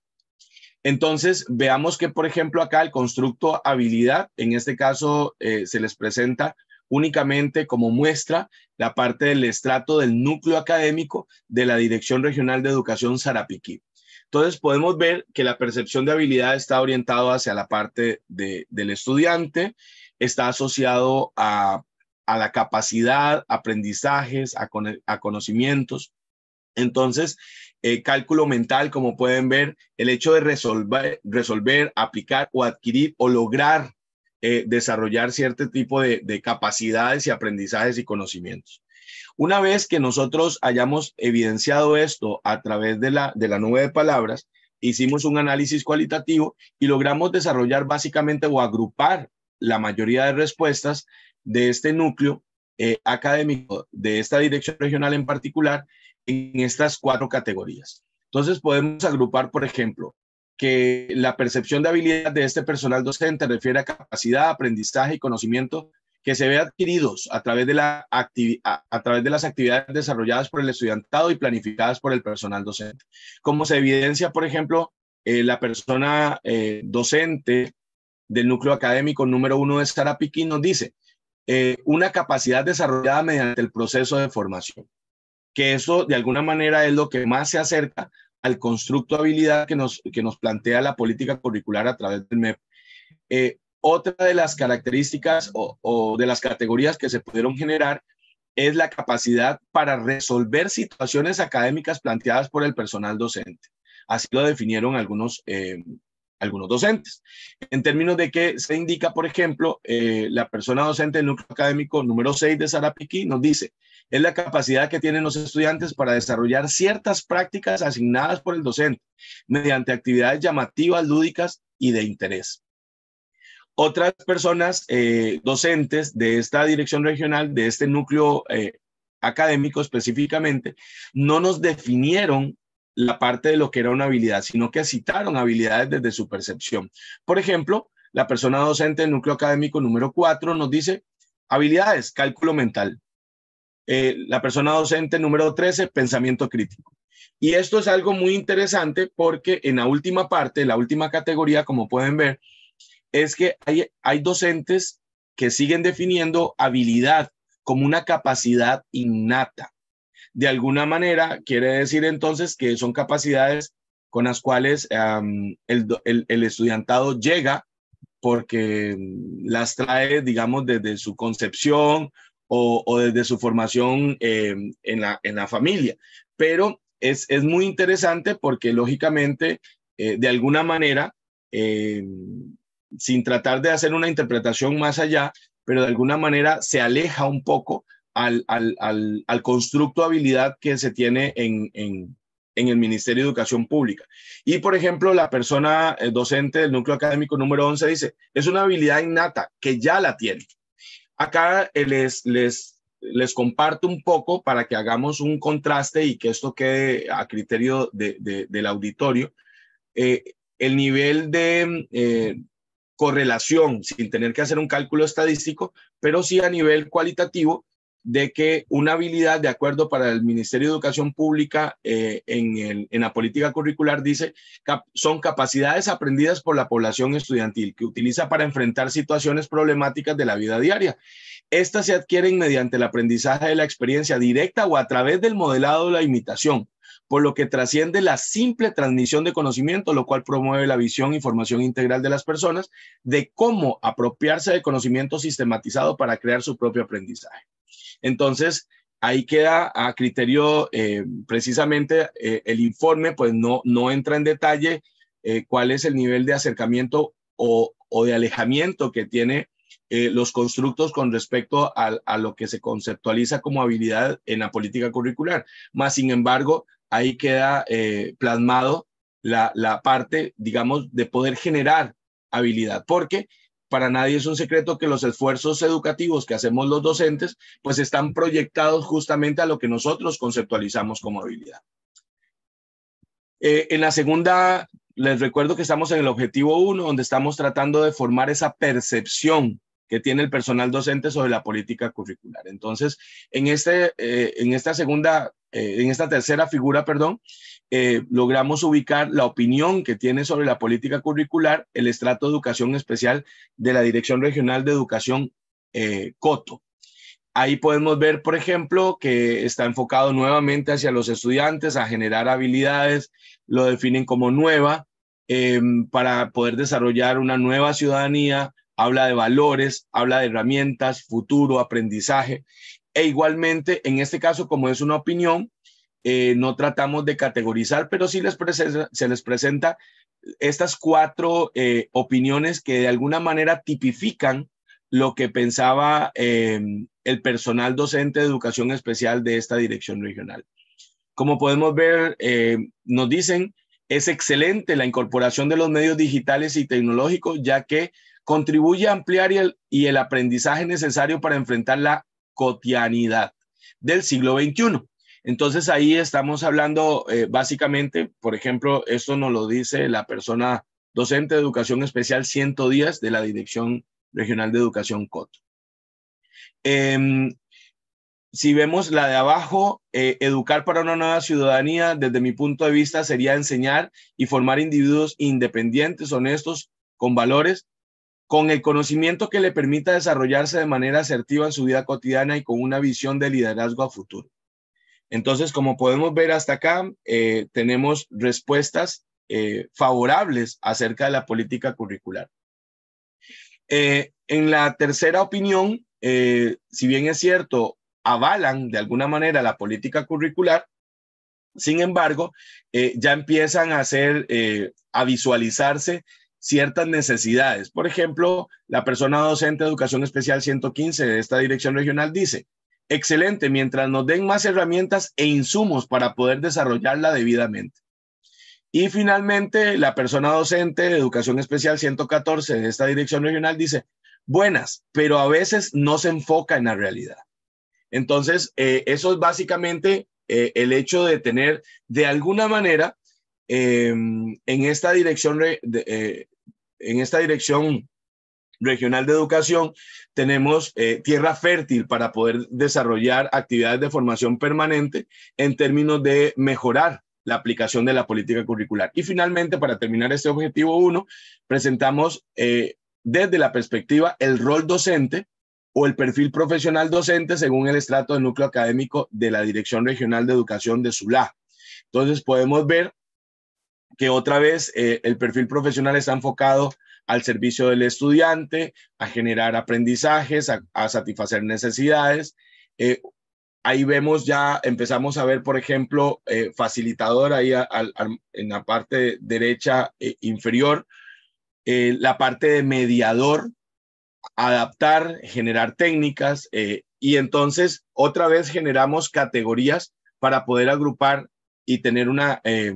Entonces, veamos que, por ejemplo, acá el constructo habilidad, en este caso eh, se les presenta únicamente como muestra la parte del estrato del núcleo académico de la Dirección Regional de Educación Sarapiquí. Entonces podemos ver que la percepción de habilidad está orientada hacia la parte de, del estudiante, está asociado a, a la capacidad, aprendizajes, a, con, a conocimientos. Entonces, eh, cálculo mental, como pueden ver, el hecho de resolver, resolver, aplicar o adquirir o lograr Eh, desarrollar cierto tipo de, de capacidades y aprendizajes y conocimientos. Una vez que nosotros hayamos evidenciado esto a través de la, de la nube de palabras, hicimos un análisis cualitativo y logramos desarrollar básicamente o agrupar la mayoría de respuestas de este núcleo eh, académico, de esta dirección regional en particular, en estas cuatro categorías. Entonces podemos agrupar, por ejemplo, que la percepción de habilidad de este personal docente refiere a capacidad, aprendizaje y conocimiento que se ve adquiridos a través de la activi- a, a través de las actividades desarrolladas por el estudiantado y planificadas por el personal docente. Como se evidencia, por ejemplo, eh, la persona eh, docente del núcleo académico número uno de Sarapiquí nos dice eh, una capacidad desarrollada mediante el proceso de formación, que eso de alguna manera es lo que más se acerca al constructo habilidad que nos, que nos plantea la política curricular a través del M E P. Eh, otra de las características o, o de las categorías que se pudieron generar es la capacidad para resolver situaciones académicas planteadas por el personal docente. Así lo definieron algunos, eh, algunos docentes. En términos de que se indica, por ejemplo, eh, la persona docente del núcleo académico número seis de Sarapiquí nos dice: es la capacidad que tienen los estudiantes para desarrollar ciertas prácticas asignadas por el docente mediante actividades llamativas, lúdicas y de interés. Otras personas eh, docentes de esta dirección regional, de este núcleo eh, académico específicamente, no nos definieron la parte de lo que era una habilidad, sino que citaron habilidades desde su percepción. Por ejemplo, la persona docente del núcleo académico número cuatro nos dice: habilidades, cálculo mental. eh, la persona docente número trece, pensamiento crítico. Y esto es algo muy interesante porque en la última parte, la última categoría, como pueden ver, es que hay, hay docentes que siguen definiendo habilidad como una capacidad innata. De alguna manera, quiere decir entonces que son capacidades con las cuales um, el, el, el estudiantado llega porque las trae, digamos, desde su concepción o, o desde su formación eh, en, la, en la familia. Pero es, es muy interesante porque, lógicamente, eh, de alguna manera, eh, sin tratar de hacer una interpretación más allá, pero de alguna manera se aleja un poco al, al, al, al constructo de habilidad que se tiene en, en, en el Ministerio de Educación Pública. Y, por ejemplo, la persona docente del núcleo académico número once dice, es una habilidad innata que ya la tiene. Acá les, les, les comparto un poco para que hagamos un contraste y que esto quede a criterio de, de, del auditorio. Eh, el nivel de eh, correlación, sin tener que hacer un cálculo estadístico, pero sí a nivel cualitativo, de que una habilidad, de acuerdo para el Ministerio de Educación Pública eh, en, el, en la política curricular, dice, cap, son capacidades aprendidas por la población estudiantil que utiliza para enfrentar situaciones problemáticas de la vida diaria. Estas se adquieren mediante el aprendizaje de la experiencia directa o a través del modelado o la imitación, por lo que trasciende la simple transmisión de conocimiento, lo cual promueve la visión y formación integral de las personas de cómo apropiarse de conocimiento sistematizado para crear su propio aprendizaje. Entonces, ahí queda a criterio eh, precisamente eh, el informe, pues no, no entra en detalle eh, cuál es el nivel de acercamiento o, o de alejamiento que tiene eh, los constructos con respecto a, a lo que se conceptualiza como habilidad en la política curricular. Más sin embargo, ahí queda eh, plasmado la, la parte, digamos, de poder generar habilidad, porque para nadie es un secreto que los esfuerzos educativos que hacemos los docentes, pues están proyectados justamente a lo que nosotros conceptualizamos como habilidad. Eh, en la segunda, les recuerdo que estamos en el objetivo uno, donde estamos tratando de formar esa percepción que tiene el personal docente sobre la política curricular. Entonces, en, este, eh, en esta segunda, eh, en esta tercera figura, perdón, Eh, logramos ubicar la opinión que tiene sobre la política curricular el estrato de educación especial de la Dirección Regional de Educación eh, Coto. Ahí podemos ver, por ejemplo, que está enfocado nuevamente hacia los estudiantes a generar habilidades, lo definen como nueva, eh, para poder desarrollar una nueva ciudadanía, habla de valores, habla de herramientas, futuro, aprendizaje, e igualmente, en este caso, como es una opinión, Eh, no tratamos de categorizar, pero sí les presenta, se les presenta estas cuatro eh, opiniones que de alguna manera tipifican lo que pensaba eh, el personal docente de educación especial de esta dirección regional. Como podemos ver, eh, nos dicen, es excelente la incorporación de los medios digitales y tecnológicos, ya que contribuye a ampliar y el, y el aprendizaje necesario para enfrentar la cotidianidad del siglo veintiuno. Entonces ahí estamos hablando eh, básicamente, por ejemplo, esto nos lo dice la persona docente de educación especial ciento diez de la Dirección Regional de Educación Coto. Eh, si vemos la de abajo, eh, educar para una nueva ciudadanía, desde mi punto de vista sería enseñar y formar individuos independientes, honestos, con valores, con el conocimiento que le permita desarrollarse de manera asertiva en su vida cotidiana y con una visión de liderazgo a futuro. Entonces, como podemos ver hasta acá, eh, tenemos respuestas eh, favorables acerca de la política curricular. Eh, en la tercera opinión, eh, si bien es cierto, avalan de alguna manera la política curricular, sin embargo, eh, ya empiezan a, hacer, eh, a visualizarse ciertas necesidades. Por ejemplo, la persona docente de Educación Especial ciento quince de esta dirección regional dice, excelente, mientras nos den más herramientas e insumos para poder desarrollarla debidamente. Y finalmente, la persona docente de Educación Especial ciento catorce de esta dirección regional dice, buenas, pero a veces no se enfoca en la realidad. Entonces, eh, eso es básicamente eh, el hecho de tener, de alguna manera, eh, en esta dirección, de, eh, en esta dirección Regional de Educación, tenemos eh, tierra fértil para poder desarrollar actividades de formación permanente en términos de mejorar la aplicación de la política curricular. Y finalmente, para terminar este objetivo uno, presentamos eh, desde la perspectiva el rol docente o el perfil profesional docente según el estrato de núcleo académico de la Dirección Regional de Educación de Sulá. Entonces podemos ver que otra vez eh, el perfil profesional está enfocado al servicio del estudiante, a generar aprendizajes, a, a satisfacer necesidades. Eh, ahí vemos ya, empezamos a ver, por ejemplo, eh, facilitador ahí a, a, a, en la parte derecha eh, inferior, eh, la parte de mediador, adaptar, generar técnicas, eh, y entonces otra vez generamos categorías para poder agrupar y tener una eh,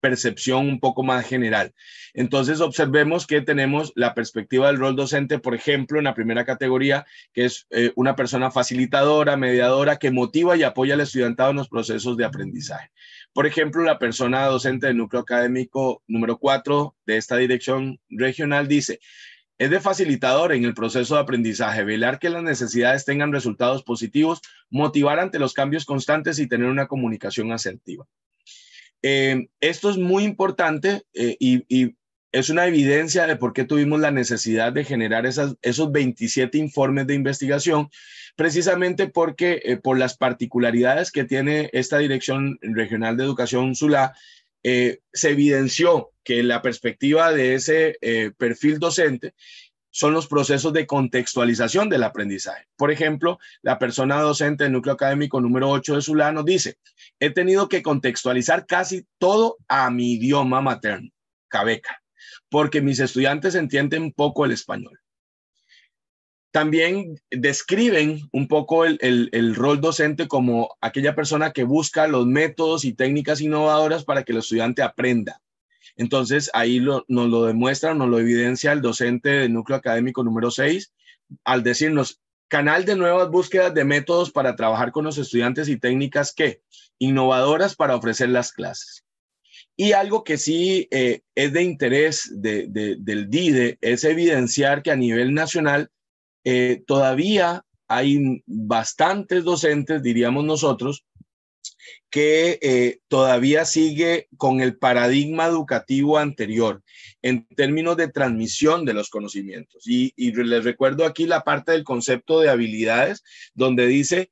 percepción un poco más general. Entonces observemos que tenemos la perspectiva del rol docente, por ejemplo, en la primera categoría, que es eh, una persona facilitadora, mediadora, que motiva y apoya al estudiantado en los procesos de aprendizaje. Por ejemplo, la persona docente del núcleo académico número cuatro de esta dirección regional dice: es de facilitador en el proceso de aprendizaje, velar que las necesidades tengan resultados positivos, motivar ante los cambios constantes y tener una comunicación asertiva. Eh, esto es muy importante eh, y, y es una evidencia de por qué tuvimos la necesidad de generar esas, esos veintisiete informes de investigación, precisamente porque eh, por las particularidades que tiene esta Dirección Regional de Educación Sulá, eh, se evidenció que la perspectiva de ese eh, perfil docente son los procesos de contextualización del aprendizaje. Por ejemplo, la persona docente del núcleo académico número ocho de Sulá nos dice: he tenido que contextualizar casi todo a mi idioma materno, Cabeca, porque mis estudiantes entienden poco el español. También describen un poco el, el, el rol docente como aquella persona que busca los métodos y técnicas innovadoras para que el estudiante aprenda. Entonces ahí lo, nos lo demuestra, nos lo evidencia el docente del núcleo académico número seis al decirnos: canal de nuevas búsquedas de métodos para trabajar con los estudiantes y técnicas que innovadoras para ofrecer las clases. Y algo que sí eh, es de interés de, de, del D I D E es evidenciar que a nivel nacional eh, todavía hay bastantes docentes, diríamos nosotros, que eh, todavía sigue con el paradigma educativo anterior en términos de transmisión de los conocimientos. Y, y les recuerdo aquí la parte del concepto de habilidades, donde dice: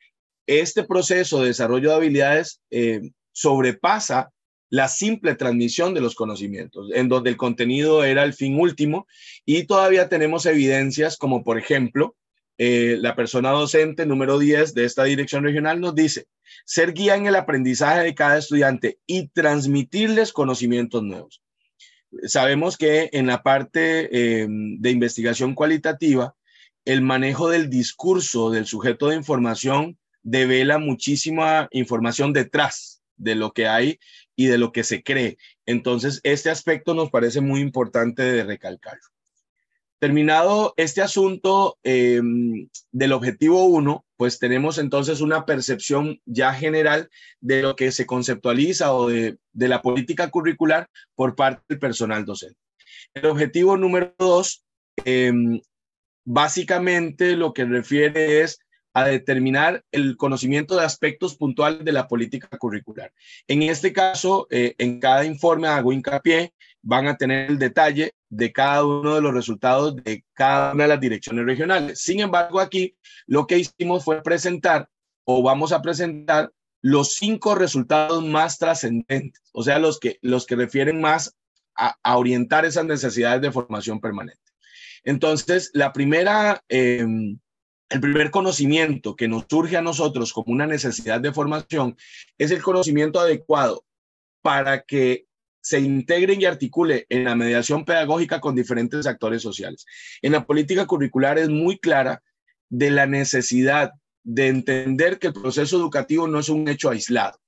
este proceso de desarrollo de habilidades eh, sobrepasa la simple transmisión de los conocimientos, en donde el contenido era el fin último, y todavía tenemos evidencias como, por ejemplo, Eh, la persona docente número diez de esta dirección regional nos dice: ser guía en el aprendizaje de cada estudiante y transmitirles conocimientos nuevos. Sabemos que en la parte eh, de investigación cualitativa, el manejo del discurso del sujeto de información devela muchísima información detrás de lo que hay y de lo que se cree. Entonces, este aspecto nos parece muy importante de recalcarlo. Terminado este asunto eh, del objetivo uno, pues tenemos entonces una percepción ya general de lo que se conceptualiza o de, de la política curricular por parte del personal docente. El objetivo número dos, eh, básicamente lo que refiere es a determinar el conocimiento de aspectos puntuales de la política curricular. En este caso, eh, en cada informe hago hincapié, van a tener el detalle de cada uno de los resultados de cada una de las direcciones regionales. Sin embargo, aquí lo que hicimos fue presentar, o vamos a presentar, los cinco resultados más trascendentes, o sea, los que, los que refieren más a, a orientar esas necesidades de formación permanente. Entonces, la primera... Eh, El primer conocimiento que nos surge a nosotros como una necesidad de formación es el conocimiento adecuado para que se integren y articule en la mediación pedagógica con diferentes actores sociales. En la política curricular es muy clara de la necesidad de entender que el proceso educativo no es un hecho aislado,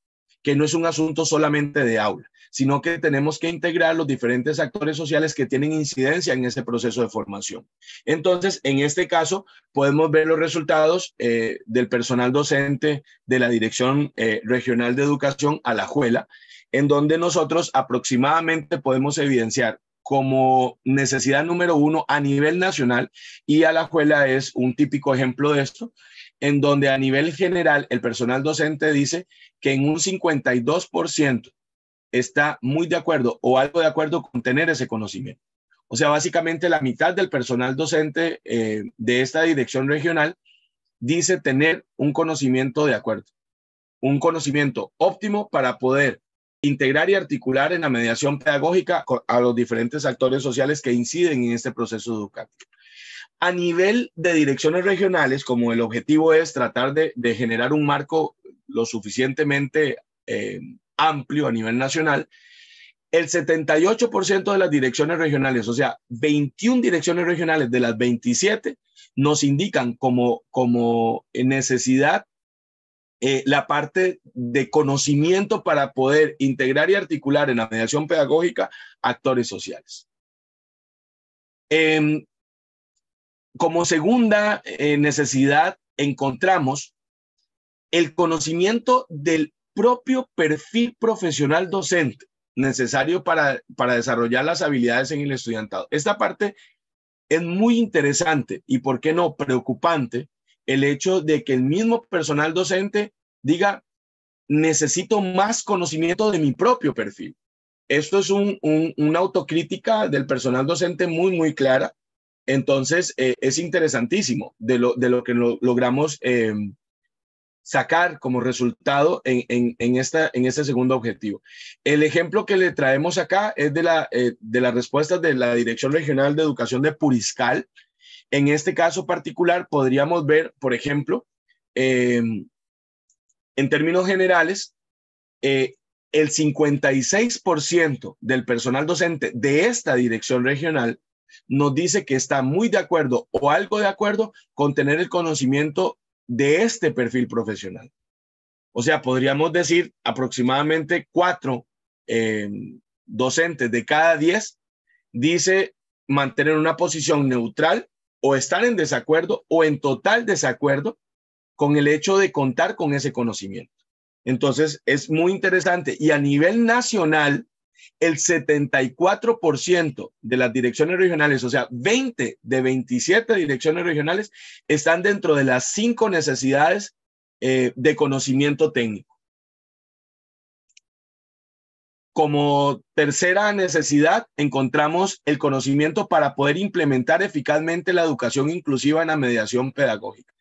que no es un asunto solamente de aula, sino que tenemos que integrar los diferentes actores sociales que tienen incidencia en ese proceso de formación. Entonces, en este caso, podemos ver los resultados eh, del personal docente de la Dirección eh, Regional de Educación Alajuela, en donde nosotros aproximadamente podemos evidenciar como necesidad número uno a nivel nacional, y Alajuela es un típico ejemplo de esto, en donde a nivel general el personal docente dice que en un cincuenta y dos por ciento está muy de acuerdo o algo de acuerdo con tener ese conocimiento. O sea, básicamente la mitad del personal docente eh, de esta dirección regional dice tener un conocimiento de acuerdo, un conocimiento óptimo para poder integrar y articular en la mediación pedagógica a los diferentes actores sociales que inciden en este proceso educativo. A nivel de direcciones regionales, como el objetivo es tratar de, de generar un marco lo suficientemente eh, amplio a nivel nacional, el setenta y ocho por ciento de las direcciones regionales, o sea, veintiuna direcciones regionales de las veintisiete, nos indican como, como necesidad eh, la parte de conocimiento para poder integrar y articular en la mediación pedagógica actores sociales. Eh, como segunda eh, necesidad encontramos el conocimiento del propio perfil profesional docente necesario para, para desarrollar las habilidades en el estudiantado. Esta parte es muy interesante y, ¿por qué no?, preocupante, el hecho de que el mismo personal docente diga, necesito más conocimiento de mi propio perfil. Esto es un, un, una autocrítica del personal docente muy, muy clara. Entonces, eh, es interesantísimo de lo, de lo que lo, logramos eh, sacar como resultado en, en, en, esta, en este segundo objetivo. El ejemplo que le traemos acá es de, la, eh, de las respuestas de la Dirección Regional de Educación de Puriscal. En este caso particular podríamos ver, por ejemplo, eh, en términos generales, eh, el cincuenta y seis por ciento del personal docente de esta dirección regional nos dice que está muy de acuerdo o algo de acuerdo con tener el conocimiento de este perfil profesional. O sea, podríamos decir aproximadamente cuatro eh, docentes de cada diez dice mantener una posición neutral o estar en desacuerdo o en total desacuerdo con el hecho de contar con ese conocimiento. Entonces, es muy interesante. Y a nivel nacional, el setenta y cuatro por ciento de las direcciones regionales, o sea, veinte de veintisiete direcciones regionales, están dentro de las cinco necesidades eh, de conocimiento técnico. Como tercera necesidad, encontramos el conocimiento para poder implementar eficazmente la educación inclusiva en la mediación pedagógica,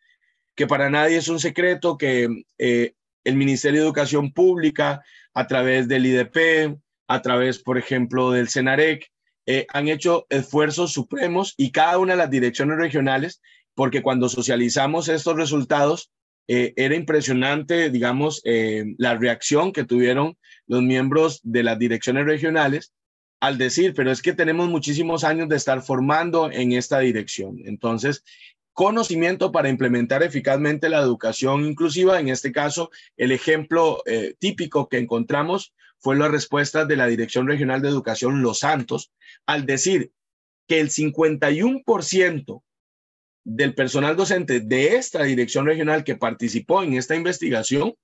que para nadie es un secreto que eh, el Ministerio de Educación Pública, a través del I D P, a través, por ejemplo, del CONARE, eh, han hecho esfuerzos supremos, y cada una de las direcciones regionales, porque cuando socializamos estos resultados, eh, era impresionante, digamos, eh, la reacción que tuvieron los miembros de las direcciones regionales al decir, pero es que tenemos muchísimos años de estar formando en esta dirección. Entonces, conocimiento para implementar eficazmente la educación inclusiva. En este caso, el ejemplo eh, típico que encontramos fue la respuesta de la Dirección Regional de Educación Los Santos, al decir que el cincuenta y uno por ciento del personal docente de esta dirección regional que participó en esta investigación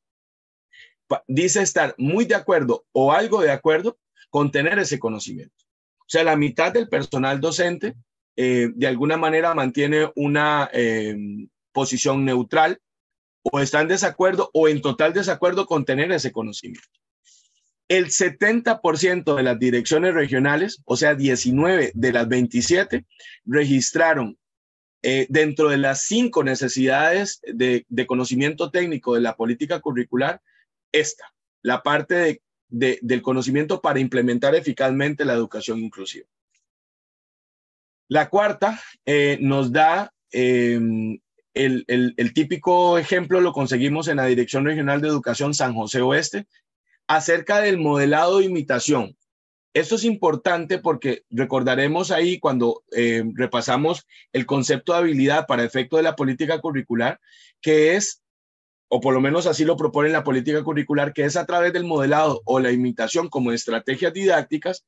dice estar muy de acuerdo o algo de acuerdo con tener ese conocimiento. O sea, la mitad del personal docente eh, de alguna manera mantiene una eh, posición neutral o está en desacuerdo o en total desacuerdo con tener ese conocimiento. El setenta por ciento de las direcciones regionales, o sea, diecinueve de las veintisiete, registraron eh, dentro de las cinco necesidades de, de conocimiento técnico de la política curricular, esta, la parte de, de, del conocimiento para implementar eficazmente la educación inclusiva. La cuarta eh, nos da... Eh, el, el, el típico ejemplo lo conseguimos en la Dirección Regional de Educación San José Oeste, acerca del modelado de imitación. Esto es importante porque recordaremos ahí, cuando eh, repasamos el concepto de habilidad para efecto de la política curricular, que es, o por lo menos así lo propone la política curricular, que es a través del modelado o la imitación como estrategias didácticas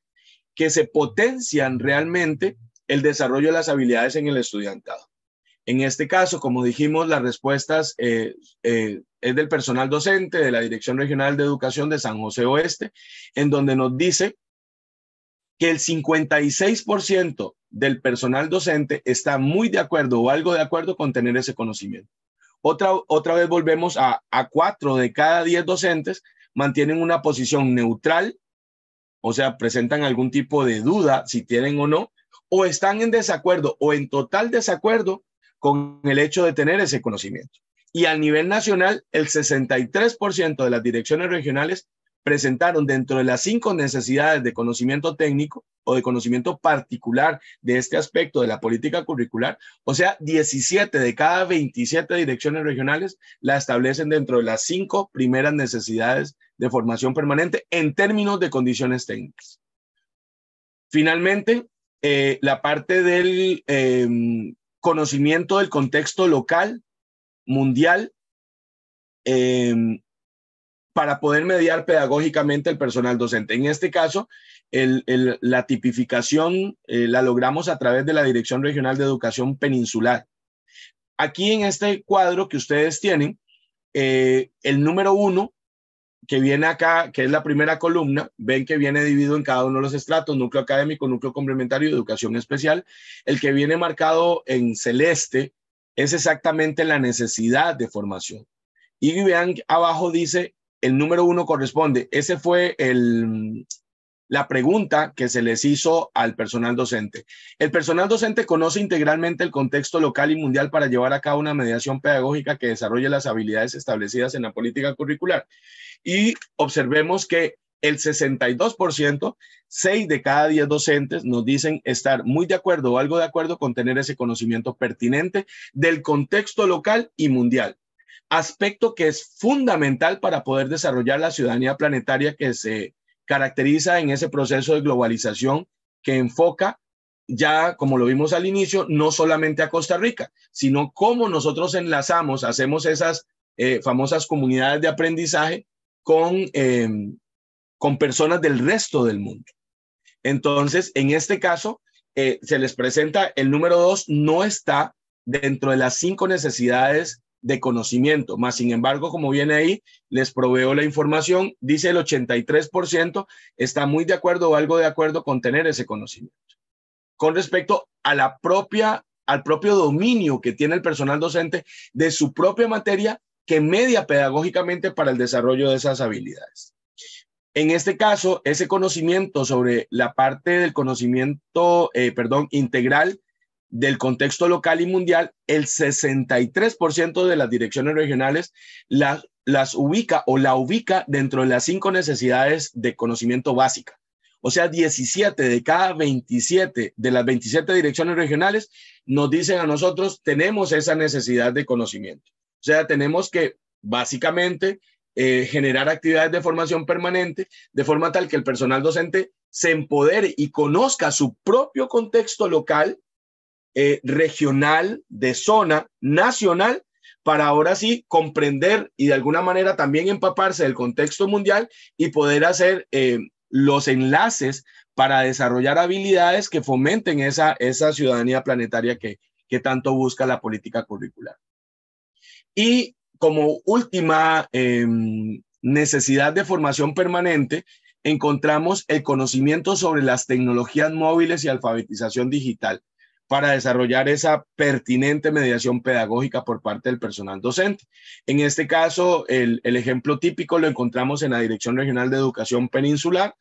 que se potencian realmente el desarrollo de las habilidades en el estudiantado. En este caso, como dijimos, las respuestas eh, eh, es del personal docente de la Dirección Regional de Educación de San José Oeste, en donde nos dice que el cincuenta y seis por ciento del personal docente está muy de acuerdo o algo de acuerdo con tener ese conocimiento. Otra, otra vez volvemos a, a cuatro de cada diez docentes mantienen una posición neutral, o sea, presentan algún tipo de duda si tienen o no, o están en desacuerdo o en total desacuerdo con el hecho de tener ese conocimiento. Y a nivel nacional, el sesenta y tres por ciento de las direcciones regionales presentaron dentro de las cinco necesidades de conocimiento técnico o de conocimiento particular de este aspecto de la política curricular, o sea, diecisiete de cada veintisiete direcciones regionales la establecen dentro de las cinco primeras necesidades de formación permanente en términos de condiciones técnicas. Finalmente, eh, la parte del eh, conocimiento del contexto local, mundial, eh, para poder mediar pedagógicamente el personal docente. En este caso, el, el, la tipificación eh, la logramos a través de la Dirección Regional de Educación Peninsular. Aquí en este cuadro que ustedes tienen, eh, el número uno, que viene acá, que es la primera columna, ven que viene dividido en cada uno de los estratos, núcleo académico, núcleo complementario y educación especial. El que viene marcado en celeste es exactamente la necesidad de formación. Y vean, abajo dice... El número uno corresponde. Ese fue el, la pregunta que se les hizo al personal docente. El personal docente conoce integralmente el contexto local y mundial para llevar a cabo una mediación pedagógica que desarrolle las habilidades establecidas en la política curricular. Y observemos que el sesenta y dos por ciento, seis de cada diez docentes nos dicen estar muy de acuerdo o algo de acuerdo con tener ese conocimiento pertinente del contexto local y mundial. Aspecto que es fundamental para poder desarrollar la ciudadanía planetaria que se caracteriza en ese proceso de globalización que enfoca, ya como lo vimos al inicio, no solamente a Costa Rica, sino cómo nosotros enlazamos, hacemos esas eh, famosas comunidades de aprendizaje con, eh, con personas del resto del mundo. Entonces, en este caso, eh, se les presenta el número dos, no está dentro de las cinco necesidades de conocimiento, más sin embargo, como viene ahí, les proveo la información, dice el ochenta y tres por ciento está muy de acuerdo o algo de acuerdo con tener ese conocimiento. Con respecto a la propia, al propio dominio que tiene el personal docente de su propia materia que media pedagógicamente para el desarrollo de esas habilidades. En este caso, ese conocimiento sobre la parte del conocimiento, eh, perdón, integral del contexto local y mundial, el sesenta y tres por ciento de las direcciones regionales las, las ubica o la ubica dentro de las cinco necesidades de conocimiento básica. O sea, diecisiete de cada veintisiete de las veintisiete direcciones regionales nos dicen a nosotros tenemos esa necesidad de conocimiento. O sea, tenemos que básicamente eh, generar actividades de formación permanente de forma tal que el personal docente se empodere y conozca su propio contexto local, Eh, regional, de zona, nacional, para ahora sí comprender y de alguna manera también empaparse del contexto mundial y poder hacer eh, los enlaces para desarrollar habilidades que fomenten esa, esa ciudadanía planetaria que, que tanto busca la política curricular. Y como última eh, necesidad de formación permanente, encontramos el conocimiento sobre las tecnologías móviles y alfabetización digital, para desarrollar esa pertinente mediación pedagógica por parte del personal docente. En este caso, el, el ejemplo típico lo encontramos en la Dirección Regional de Educación Peninsular.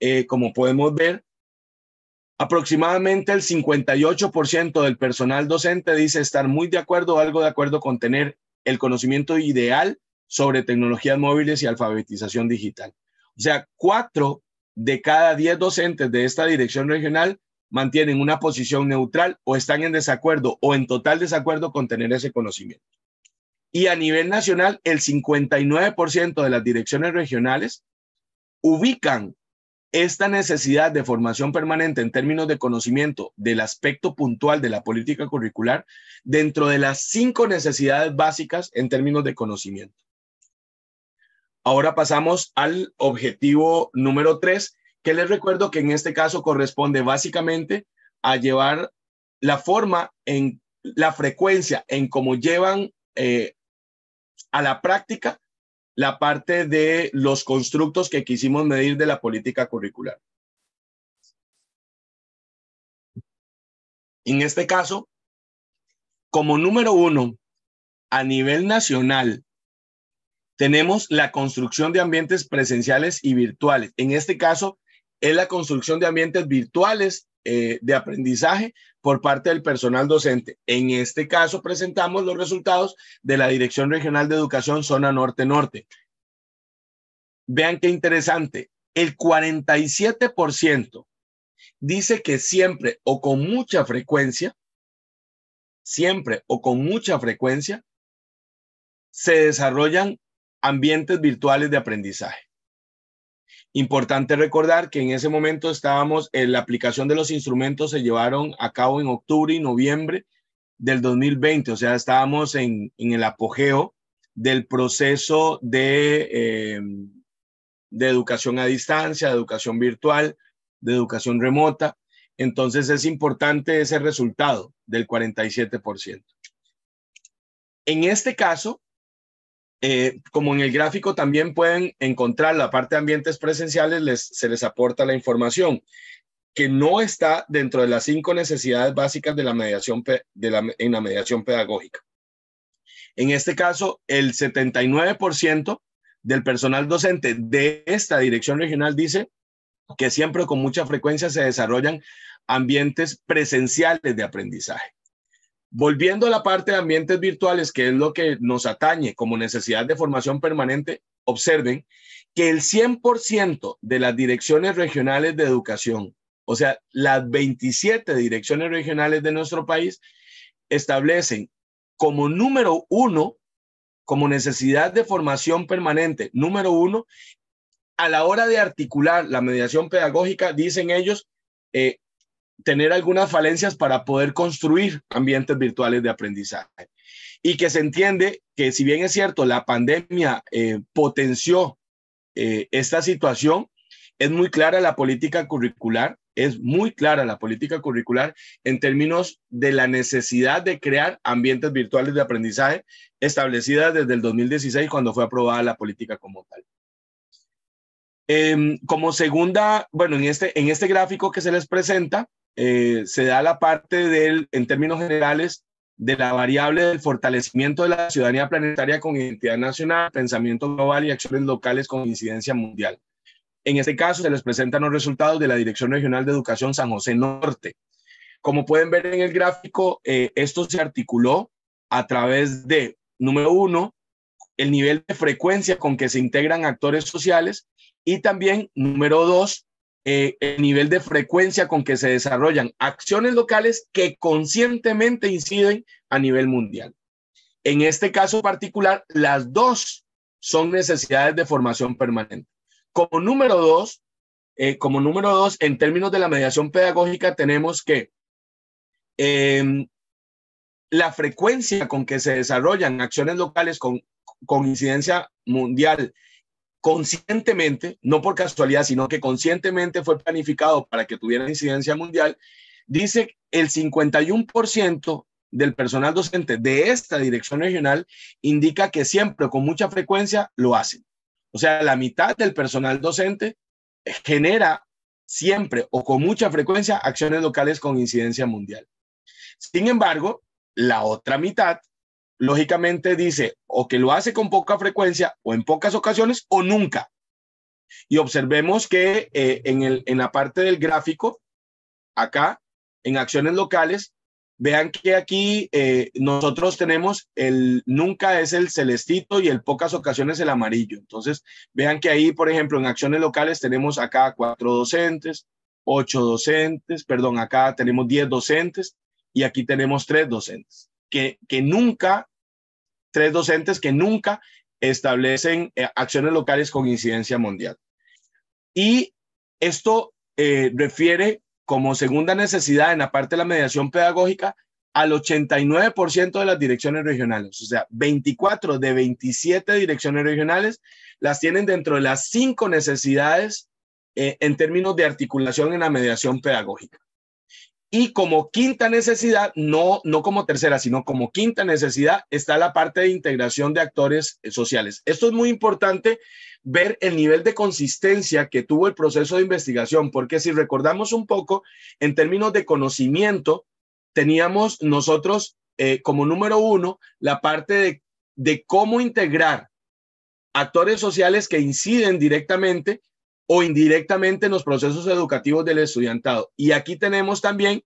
Eh, como podemos ver, aproximadamente el cincuenta y ocho por ciento del personal docente dice estar muy de acuerdo o algo de acuerdo con tener el conocimiento ideal sobre tecnologías móviles y alfabetización digital. O sea, cuatro de cada diez docentes de esta dirección regional mantienen una posición neutral o están en desacuerdo o en total desacuerdo con tener ese conocimiento. Y a nivel nacional, el cincuenta y nueve por ciento de las direcciones regionales ubican esta necesidad de formación permanente en términos de conocimiento del aspecto puntual de la política curricular dentro de las cinco necesidades básicas en términos de conocimiento. Ahora pasamos al objetivo número tres, que les recuerdo que en este caso corresponde básicamente a llevar la forma, en la frecuencia, en cómo llevan eh, a la práctica la parte de los constructos que quisimos medir de la política curricular. En este caso, como número uno, a nivel nacional, tenemos la construcción de ambientes presenciales y virtuales. En este caso, es la construcción de ambientes virtuales eh, de aprendizaje por parte del personal docente. En este caso, presentamos los resultados de la Dirección Regional de Educación Zona Norte-Norte. Vean qué interesante. El cuarenta y siete por ciento dice que siempre o con mucha frecuencia, siempre o con mucha frecuencia, se desarrollan ambientes virtuales de aprendizaje. Importante recordar que en ese momento estábamos, en la aplicación de los instrumentos se llevaron a cabo en octubre y noviembre del dos mil veinte, o sea, estábamos en, en el apogeo del proceso de, eh, de educación a distancia, de educación virtual, de educación remota. Entonces es importante ese resultado del cuarenta y siete por ciento. En este caso, eh, como en el gráfico también pueden encontrar la parte de ambientes presenciales, les, se les aporta la información que no está dentro de las cinco necesidades básicas de la mediación, de la, en la mediación pedagógica. En este caso, el setenta y nueve por ciento del personal docente de esta dirección regional dice que siempre con mucha frecuencia se desarrollan ambientes presenciales de aprendizaje. Volviendo a la parte de ambientes virtuales, que es lo que nos atañe como necesidad de formación permanente, observen que el cien por ciento de las direcciones regionales de educación, o sea, las veintisiete direcciones regionales de nuestro país, establecen como número uno, como necesidad de formación permanente, número uno, a la hora de articular la mediación pedagógica, dicen ellos, eh, tener algunas falencias para poder construir ambientes virtuales de aprendizaje. Y que se entiende que si bien es cierto, la pandemia eh, potenció eh, esta situación, es muy clara la política curricular, es muy clara la política curricular en términos de la necesidad de crear ambientes virtuales de aprendizaje establecidas desde el dos mil dieciséis, cuando fue aprobada la política como tal. Eh, como segunda, bueno, en este, en este gráfico que se les presenta, eh, se da la parte del, en términos generales, de la variable del fortalecimiento de la ciudadanía planetaria con identidad nacional, pensamiento global y acciones locales con incidencia mundial. En este caso, se les presentan los resultados de la Dirección Regional de Educación San José Norte. Como pueden ver en el gráfico, eh, esto se articuló a través de, número uno, el nivel de frecuencia con que se integran actores sociales, y también, número dos, eh, el nivel de frecuencia con que se desarrollan acciones locales que conscientemente inciden a nivel mundial. En este caso particular, las dos son necesidades de formación permanente. Como número dos, eh, como número dos, en términos de la mediación pedagógica, tenemos que eh, la frecuencia con que se desarrollan acciones locales con, con incidencia mundial conscientemente, no por casualidad, sino que conscientemente fue planificado para que tuviera incidencia mundial, dice el cincuenta y uno por ciento del personal docente de esta dirección regional indica que siempre con mucha frecuencia lo hacen. O sea, la mitad del personal docente genera siempre o con mucha frecuencia acciones locales con incidencia mundial. Sin embargo, la otra mitad lógicamente dice o que lo hace con poca frecuencia o en pocas ocasiones o nunca. Y observemos que eh, en, el, en la parte del gráfico, acá, en acciones locales, vean que aquí eh, nosotros tenemos el nunca es el celestito y el pocas ocasiones el amarillo. Entonces, vean que ahí, por ejemplo, en acciones locales tenemos acá cuatro docentes, ocho docentes, perdón, acá tenemos diez docentes y aquí tenemos tres docentes. Que, que nunca... tres docentes que nunca establecen acciones locales con incidencia mundial. Y esto eh, refiere como segunda necesidad en la parte de la mediación pedagógica al ochenta y nueve por ciento de las direcciones regionales. O sea, veinticuatro de veintisiete direcciones regionales las tienen dentro de las cinco necesidades eh, en términos de articulación en la mediación pedagógica. Y como quinta necesidad, no, no como tercera, sino como quinta necesidad, está la parte de integración de actores sociales. Esto es muy importante ver el nivel de consistencia que tuvo el proceso de investigación, porque si recordamos un poco, en términos de conocimiento, teníamos nosotros eh, como número uno la parte de, de cómo integrar actores sociales que inciden directamente o indirectamente en los procesos educativos del estudiantado. Y aquí tenemos también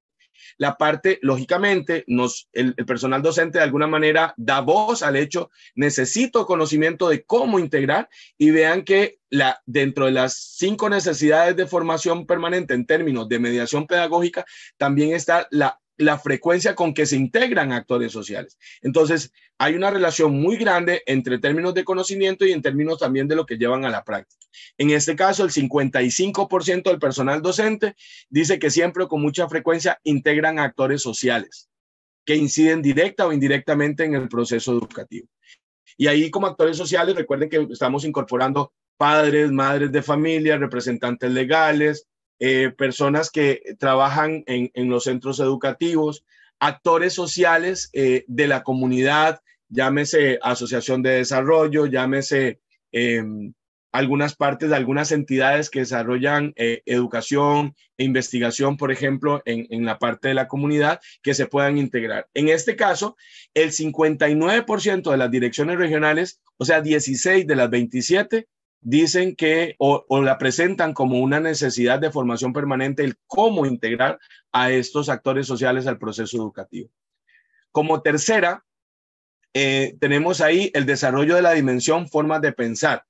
la parte, lógicamente, nos, el, el personal docente de alguna manera da voz al hecho, necesito conocimiento de cómo integrar, y vean que la, dentro de las cinco necesidades de formación permanente en términos de mediación pedagógica, también está la, la frecuencia con que se integran actores sociales. Entonces, hay una relación muy grande entre términos de conocimiento y en términos también de lo que llevan a la práctica. En este caso, el cincuenta y cinco por ciento del personal docente dice que siempre con mucha frecuencia integran actores sociales que inciden directa o indirectamente en el proceso educativo. Y ahí, como actores sociales, recuerden que estamos incorporando padres, madres de familia, representantes legales, eh, personas que trabajan en, en los centros educativos, actores sociales eh, de la comunidad, llámese asociación de desarrollo, llámese eh, algunas partes de algunas entidades que desarrollan eh, educación e investigación, por ejemplo, en, en la parte de la comunidad, que se puedan integrar. En este caso, el cincuenta y nueve por ciento de las direcciones regionales, o sea, dieciséis de las veintisiete, dicen que o, o la presentan como una necesidad de formación permanente el cómo integrar a estos actores sociales al proceso educativo. Como tercera, eh, tenemos ahí el desarrollo de la dimensión formas de pensar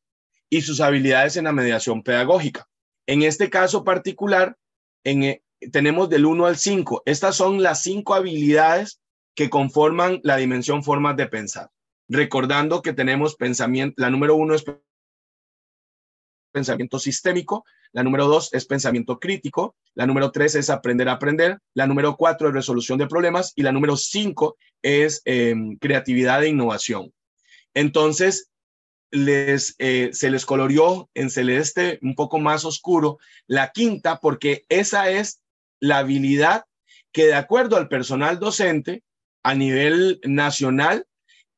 y sus habilidades en la mediación pedagógica. En este caso particular, en, eh, tenemos del uno al cinco. Estas son las cinco habilidades que conforman la dimensión formas de pensar. Recordando que tenemos pensamiento, la número uno es pensamiento sistémico, la número dos es pensamiento crítico, la número tres es aprender a aprender, la número cuatro es resolución de problemas y la número cinco es eh, creatividad e innovación. Entonces, les, eh, se les coloreó en celeste un poco más oscuro la quinta, porque esa es la habilidad que, de acuerdo al personal docente a nivel nacional,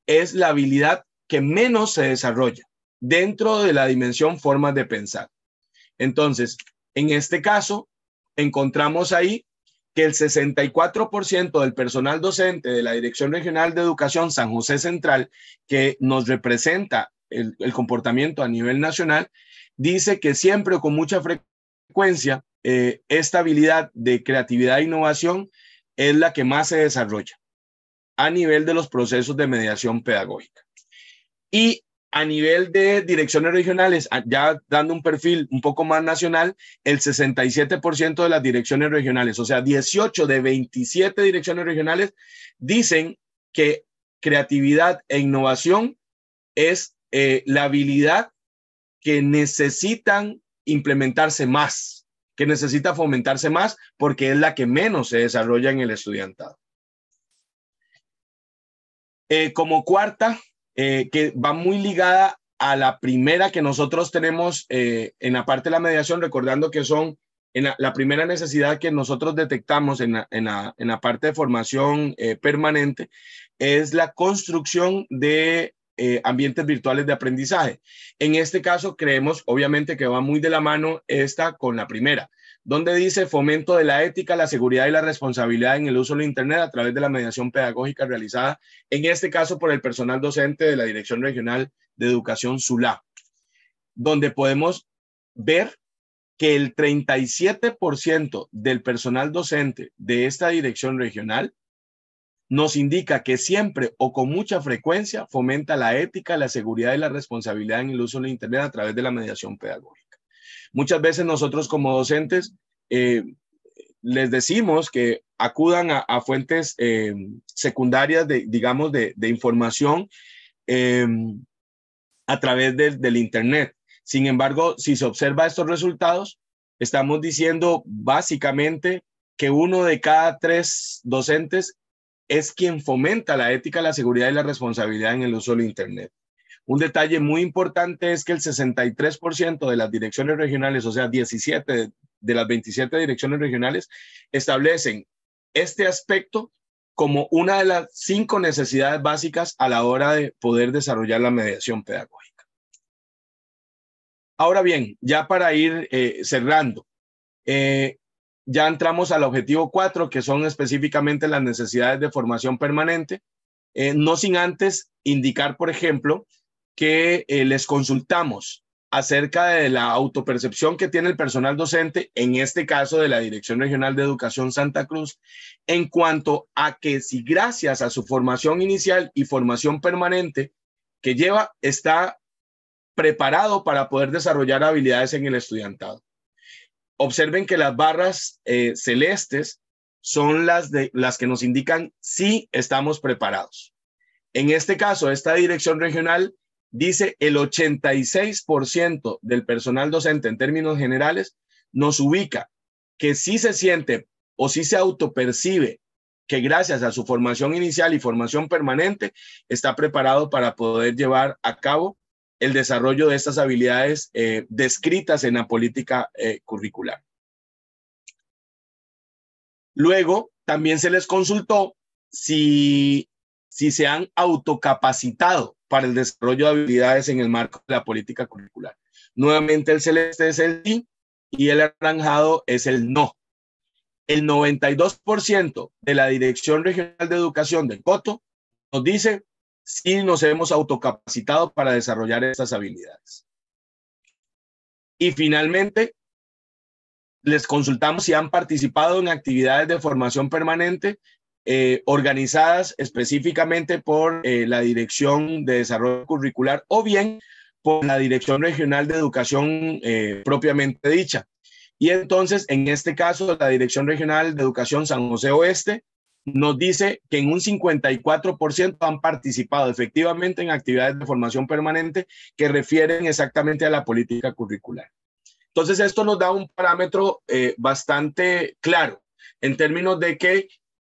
es la habilidad que menos se desarrolla dentro de la dimensión formas de pensar. Entonces, en este caso, encontramos ahí que el sesenta y cuatro por ciento del personal docente de la Dirección Regional de Educación San José Central, que nos representa el, el comportamiento a nivel nacional, dice que siempre o con mucha frecuencia eh, esta habilidad de creatividad e innovación es la que más se desarrolla a nivel de los procesos de mediación pedagógica. Y a nivel de direcciones regionales, ya dando un perfil un poco más nacional, el sesenta y siete por ciento de las direcciones regionales, o sea, dieciocho de veintisiete direcciones regionales, dicen que creatividad e innovación es eh, la habilidad que necesitan implementarse más, que necesita fomentarse más, porque es la que menos se desarrolla en el estudiantado. Eh, como cuarta, Eh, que va muy ligada a la primera que nosotros tenemos eh, en la parte de la mediación, recordando que son en la, la primera necesidad que nosotros detectamos en la, en la, en la parte de formación eh, permanente, es la construcción de eh, ambientes virtuales de aprendizaje. En este caso creemos, obviamente, que va muy de la mano esta con la primera, donde dice fomento de la ética, la seguridad y la responsabilidad en el uso de Internet a través de la mediación pedagógica realizada, en este caso por el personal docente de la Dirección Regional de Educación Sulá, donde podemos ver que el treinta y siete por ciento del personal docente de esta dirección regional nos indica que siempre o con mucha frecuencia fomenta la ética, la seguridad y la responsabilidad en el uso de Internet a través de la mediación pedagógica. Muchas veces nosotros como docentes eh, les decimos que acudan a, a fuentes eh, secundarias, de, digamos, de, de información eh, a través de, del Internet. Sin embargo, si se observa estos resultados, estamos diciendo básicamente que uno de cada tres docentes es quien fomenta la ética, la seguridad y la responsabilidad en el uso del Internet. Un detalle muy importante es que el sesenta y tres por ciento de las direcciones regionales, o sea, diecisiete de las veintisiete direcciones regionales, establecen este aspecto como una de las cinco necesidades básicas a la hora de poder desarrollar la mediación pedagógica. Ahora bien, ya para ir eh, cerrando, eh, Ya entramos al objetivo cuatro, que son específicamente las necesidades de formación permanente, eh, no sin antes indicar, por ejemplo, que eh, les consultamos acerca de la autopercepción que tiene el personal docente, en este caso de la Dirección Regional de Educación Santa Cruz, en cuanto a que si gracias a su formación inicial y formación permanente que lleva, está preparado para poder desarrollar habilidades en el estudiantado. Observen que las barras eh, celestes son las, de, las que nos indican si estamos preparados. En este caso, esta dirección regional dice el ochenta y seis por ciento del personal docente en términos generales nos ubica que sí se siente o sí se autopercibe que gracias a su formación inicial y formación permanente está preparado para poder llevar a cabo el desarrollo de estas habilidades eh, descritas en la política eh, curricular. Luego, también se les consultó si, si se han autocapacitado para el desarrollo de habilidades en el marco de la política curricular. Nuevamente, el celeste es el sí y el anaranjado es el no. El noventa y dos por ciento de la Dirección Regional de Educación de Coto nos dice si nos hemos autocapacitado para desarrollar estas habilidades. Y finalmente, les consultamos si han participado en actividades de formación permanente eh, organizadas específicamente por eh, la Dirección de Desarrollo Curricular o bien por la Dirección Regional de Educación eh, propiamente dicha. Y entonces, en este caso, la Dirección Regional de Educación San José Oeste nos dice que en un cincuenta y cuatro por ciento han participado efectivamente en actividades de formación permanente que refieren exactamente a la política curricular. Entonces, esto nos da un parámetro eh, bastante claro en términos de que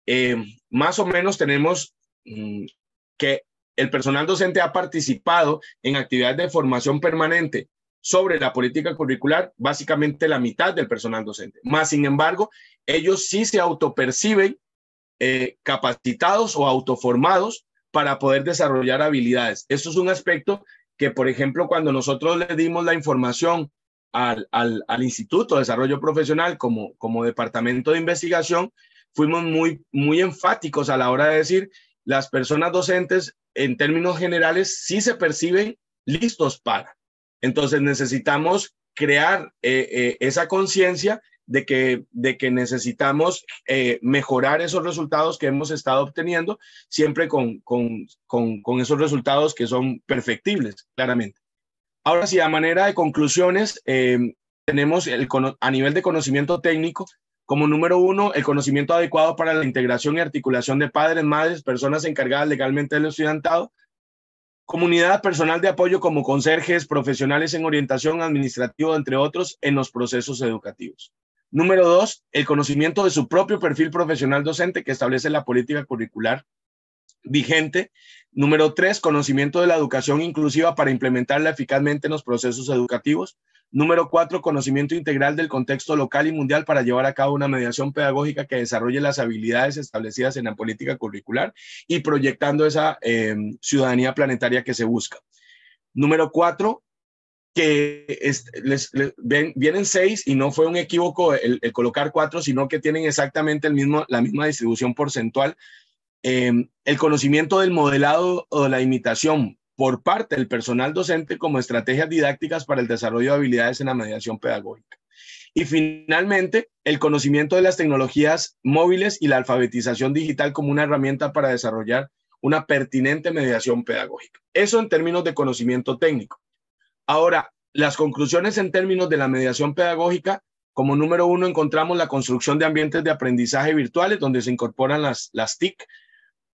eh, más o menos tenemos mmm, que el personal docente ha participado en actividades de formación permanente sobre la política curricular, básicamente la mitad del personal docente. Más sin embargo, ellos sí se autoperciben Eh, capacitados o autoformados para poder desarrollar habilidades. Esto es un aspecto que, por ejemplo, cuando nosotros le dimos la información al, al, al Instituto de Desarrollo Profesional como, como departamento de investigación, fuimos muy, muy enfáticos a la hora de decir las personas docentes en términos generales sí se perciben listos para. Entonces necesitamos crear eh, eh, esa conciencia De que, de que necesitamos eh, mejorar esos resultados que hemos estado obteniendo, siempre con, con, con, con esos resultados que son perfectibles, claramente. Ahora sí, a manera de conclusiones, eh, tenemos el, a nivel de conocimiento técnico, como número uno, el conocimiento adecuado para la integración y articulación de padres, madres, personas encargadas legalmente del estudiantado, comunidad, personal de apoyo como conserjes, profesionales en orientación administrativa, entre otros, en los procesos educativos. Número dos, el conocimiento de su propio perfil profesional docente que establece la política curricular vigente. Número tres, conocimiento de la educación inclusiva para implementarla eficazmente en los procesos educativos. Número cuatro, conocimiento integral del contexto local y mundial para llevar a cabo una mediación pedagógica que desarrolle las habilidades establecidas en la política curricular y proyectando esa eh, ciudadanía planetaria que se busca. Número cuatro, que es, les, les, ven, vienen seis y no fue un equívoco el, el colocar cuatro, sino que tienen exactamente el mismo, la misma distribución porcentual. Eh, el conocimiento del modelado o de la imitación por parte del personal docente como estrategias didácticas para el desarrollo de habilidades en la mediación pedagógica. Y finalmente, el conocimiento de las tecnologías móviles y la alfabetización digital como una herramienta para desarrollar una pertinente mediación pedagógica. Eso en términos de conocimiento técnico. Ahora, las conclusiones en términos de la mediación pedagógica, como número uno encontramos la construcción de ambientes de aprendizaje virtuales donde se incorporan las, las T I C.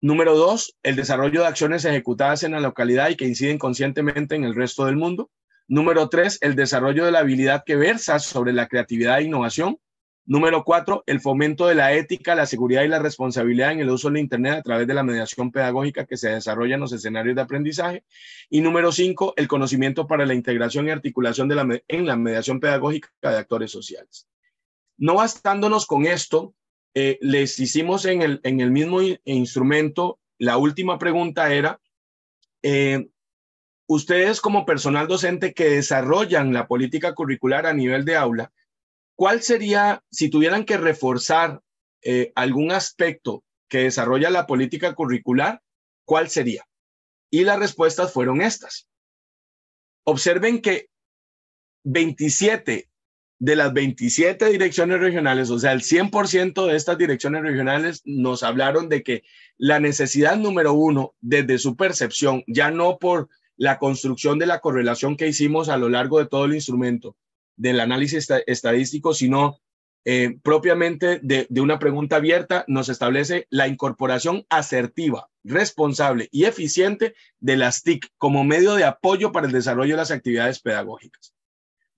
Número dos, el desarrollo de acciones ejecutadas en la localidad y que inciden conscientemente en el resto del mundo. Número tres, el desarrollo de la habilidad que versa sobre la creatividad e innovación. Número cuatro, el fomento de la ética, la seguridad y la responsabilidad en el uso de Internet a través de la mediación pedagógica que se desarrolla en los escenarios de aprendizaje. Y número cinco, el conocimiento para la integración y articulación de la, en la mediación pedagógica de actores sociales. No bastándonos con esto, eh, les hicimos en el, en el mismo instrumento, la última pregunta era, eh, ustedes como personal docente que desarrollan la política curricular a nivel de aula, ¿Cuál sería, si tuvieran que reforzar eh, algún aspecto que desarrolla la política curricular, cuál sería? Y las respuestas fueron estas. Observen que veintisiete de las veintisiete direcciones regionales, o sea, el cien por ciento de estas direcciones regionales nos hablaron de que la necesidad número uno, desde su percepción, ya no por la construcción de la correlación que hicimos a lo largo de todo el instrumento del análisis estadístico, sino eh, propiamente de, de una pregunta abierta, nos establece la incorporación asertiva, responsable y eficiente de las T I C como medio de apoyo para el desarrollo de las actividades pedagógicas.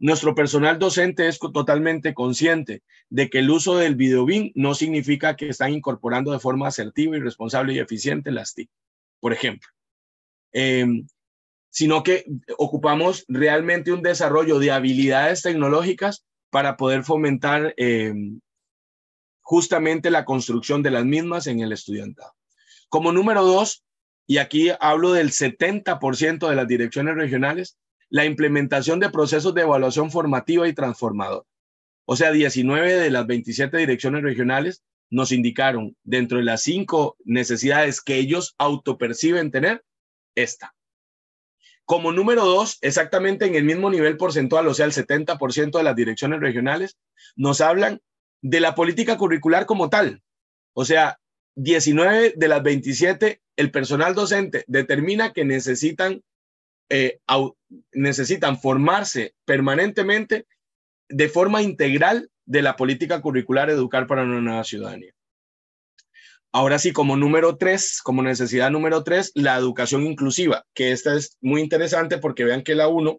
Nuestro personal docente es totalmente consciente de que el uso del videobin no significa que están incorporando de forma asertiva y responsable y eficiente las T I C, por ejemplo, eh, sino que ocupamos realmente un desarrollo de habilidades tecnológicas para poder fomentar eh, justamente la construcción de las mismas en el estudiantado. Como número dos, y aquí hablo del setenta por ciento de las direcciones regionales, la implementación de procesos de evaluación formativa y transformadora. O sea, diecinueve de las veintisiete direcciones regionales nos indicaron dentro de las cinco necesidades que ellos autoperciben tener, esta. Como número dos, exactamente en el mismo nivel porcentual, o sea, el setenta por ciento de las direcciones regionales, nos hablan de la política curricular como tal. O sea, diecinueve de las veintisiete, el personal docente determina que necesitan Eh, au, necesitan formarse permanentemente de forma integral de la política curricular Educar para una nueva ciudadanía. Ahora sí, como número tres, como necesidad número tres, la educación inclusiva, que esta es muy interesante porque vean que la uno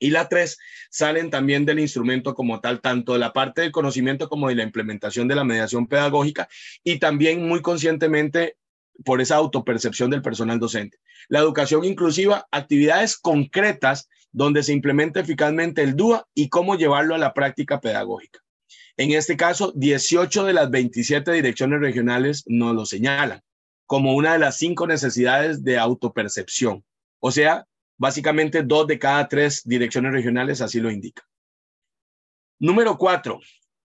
y la tres salen también del instrumento como tal, tanto de la parte del conocimiento como de la implementación de la mediación pedagógica, y también muy conscientemente por esa autopercepción del personal docente. La educación inclusiva, actividades concretas donde se implementa eficazmente el D U A y cómo llevarlo a la práctica pedagógica. En este caso, dieciocho de las veintisiete direcciones regionales nos lo señalan como una de las cinco necesidades de autopercepción. O sea, básicamente dos de cada tres direcciones regionales así lo indican. Número cuatro.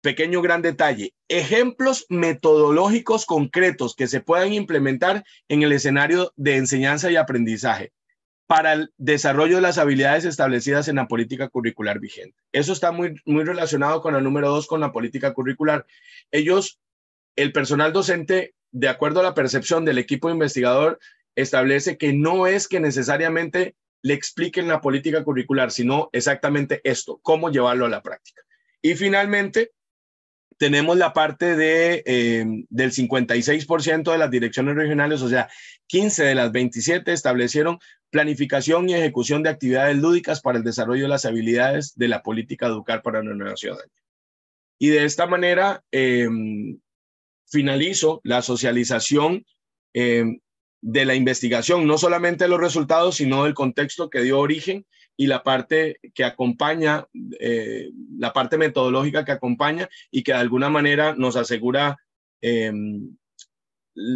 Pequeño gran detalle, ejemplos metodológicos concretos que se puedan implementar en el escenario de enseñanza y aprendizaje para el desarrollo de las habilidades establecidas en la política curricular vigente. Eso está muy, muy relacionado con el número dos, con la política curricular. Ellos, el personal docente, de acuerdo a la percepción del equipo investigador, establece que no es que necesariamente le expliquen la política curricular, sino exactamente esto, cómo llevarlo a la práctica. Y finalmente, tenemos la parte de, eh, del cincuenta y seis por ciento de las direcciones regionales, o sea, quince de las veintisiete establecieron planificación y ejecución de actividades lúdicas para el desarrollo de las habilidades de la política Educar para una nueva ciudadanía. Y de esta manera eh, finalizo la socialización eh, de la investigación, no solamente de los resultados, sino del contexto que dio origen y la parte que acompaña, eh, la parte metodológica que acompaña y que de alguna manera nos asegura eh,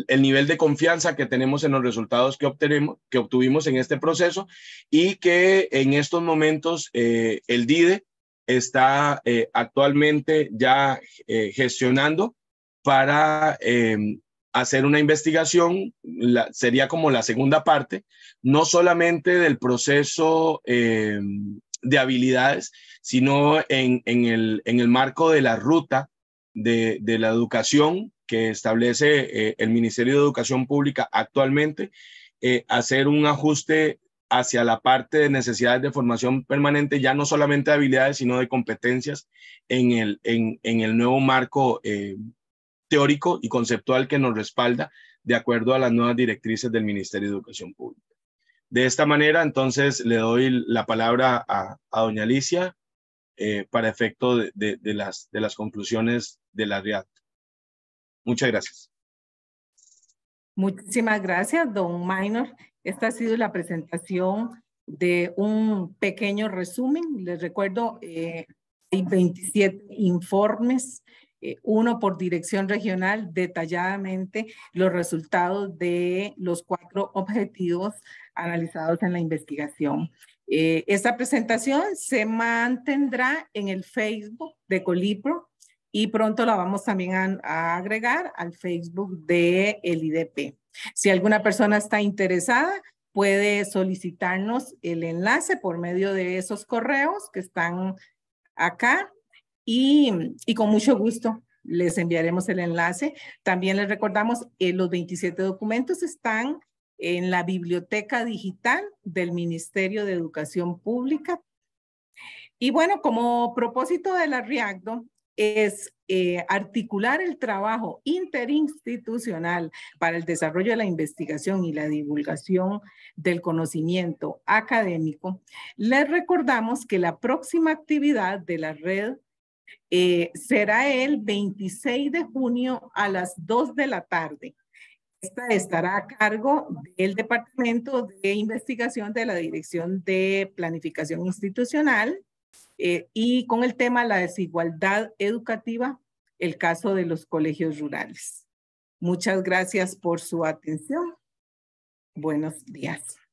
el nivel de confianza que tenemos en los resultados que, obtenemos, que obtuvimos en este proceso, y que en estos momentos eh, el D I D E está eh, actualmente ya eh, gestionando para eh, hacer una investigación, la, sería como la segunda parte, no solamente del proceso eh, de habilidades, sino en, en, el, en el marco de la ruta de, de la educación que establece eh, el Ministerio de Educación Pública actualmente, eh, hacer un ajuste hacia la parte de necesidades de formación permanente, ya no solamente de habilidades, sino de competencias en el, en, en el nuevo marco eh, teórico y conceptual que nos respalda de acuerdo a las nuevas directrices del Ministerio de Educación Pública. De esta manera, entonces, le doy la palabra a, a doña Alicia eh, para efecto de, de, de, las, de las conclusiones de la RIAGDO. Muchas gracias. Muchísimas gracias, don Maynor. Esta ha sido la presentación de un pequeño resumen. Les recuerdo, eh, hay veintisiete informes, uno por dirección regional, detalladamente los resultados de los cuatro objetivos analizados en la investigación. Eh, esta presentación se mantendrá en el Facebook de Colipro y pronto la vamos también a, a agregar al Facebook de el I D P. Si alguna persona está interesada, puede solicitarnos el enlace por medio de esos correos que están acá y, y con mucho gusto les enviaremos el enlace. También les recordamos que eh, los veintisiete documentos están en la biblioteca digital del Ministerio de Educación Pública. Y bueno, como propósito de la RIAGDO es eh, articular el trabajo interinstitucional para el desarrollo de la investigación y la divulgación del conocimiento académico. Les recordamos que la próxima actividad de la red eh, será el veintiséis de junio a las dos de la tarde. Esta estará a cargo del Departamento de Investigación de la Dirección de Planificación Institucional eh, y con el tema la desigualdad educativa, el caso de los colegios rurales. Muchas gracias por su atención. Buenos días.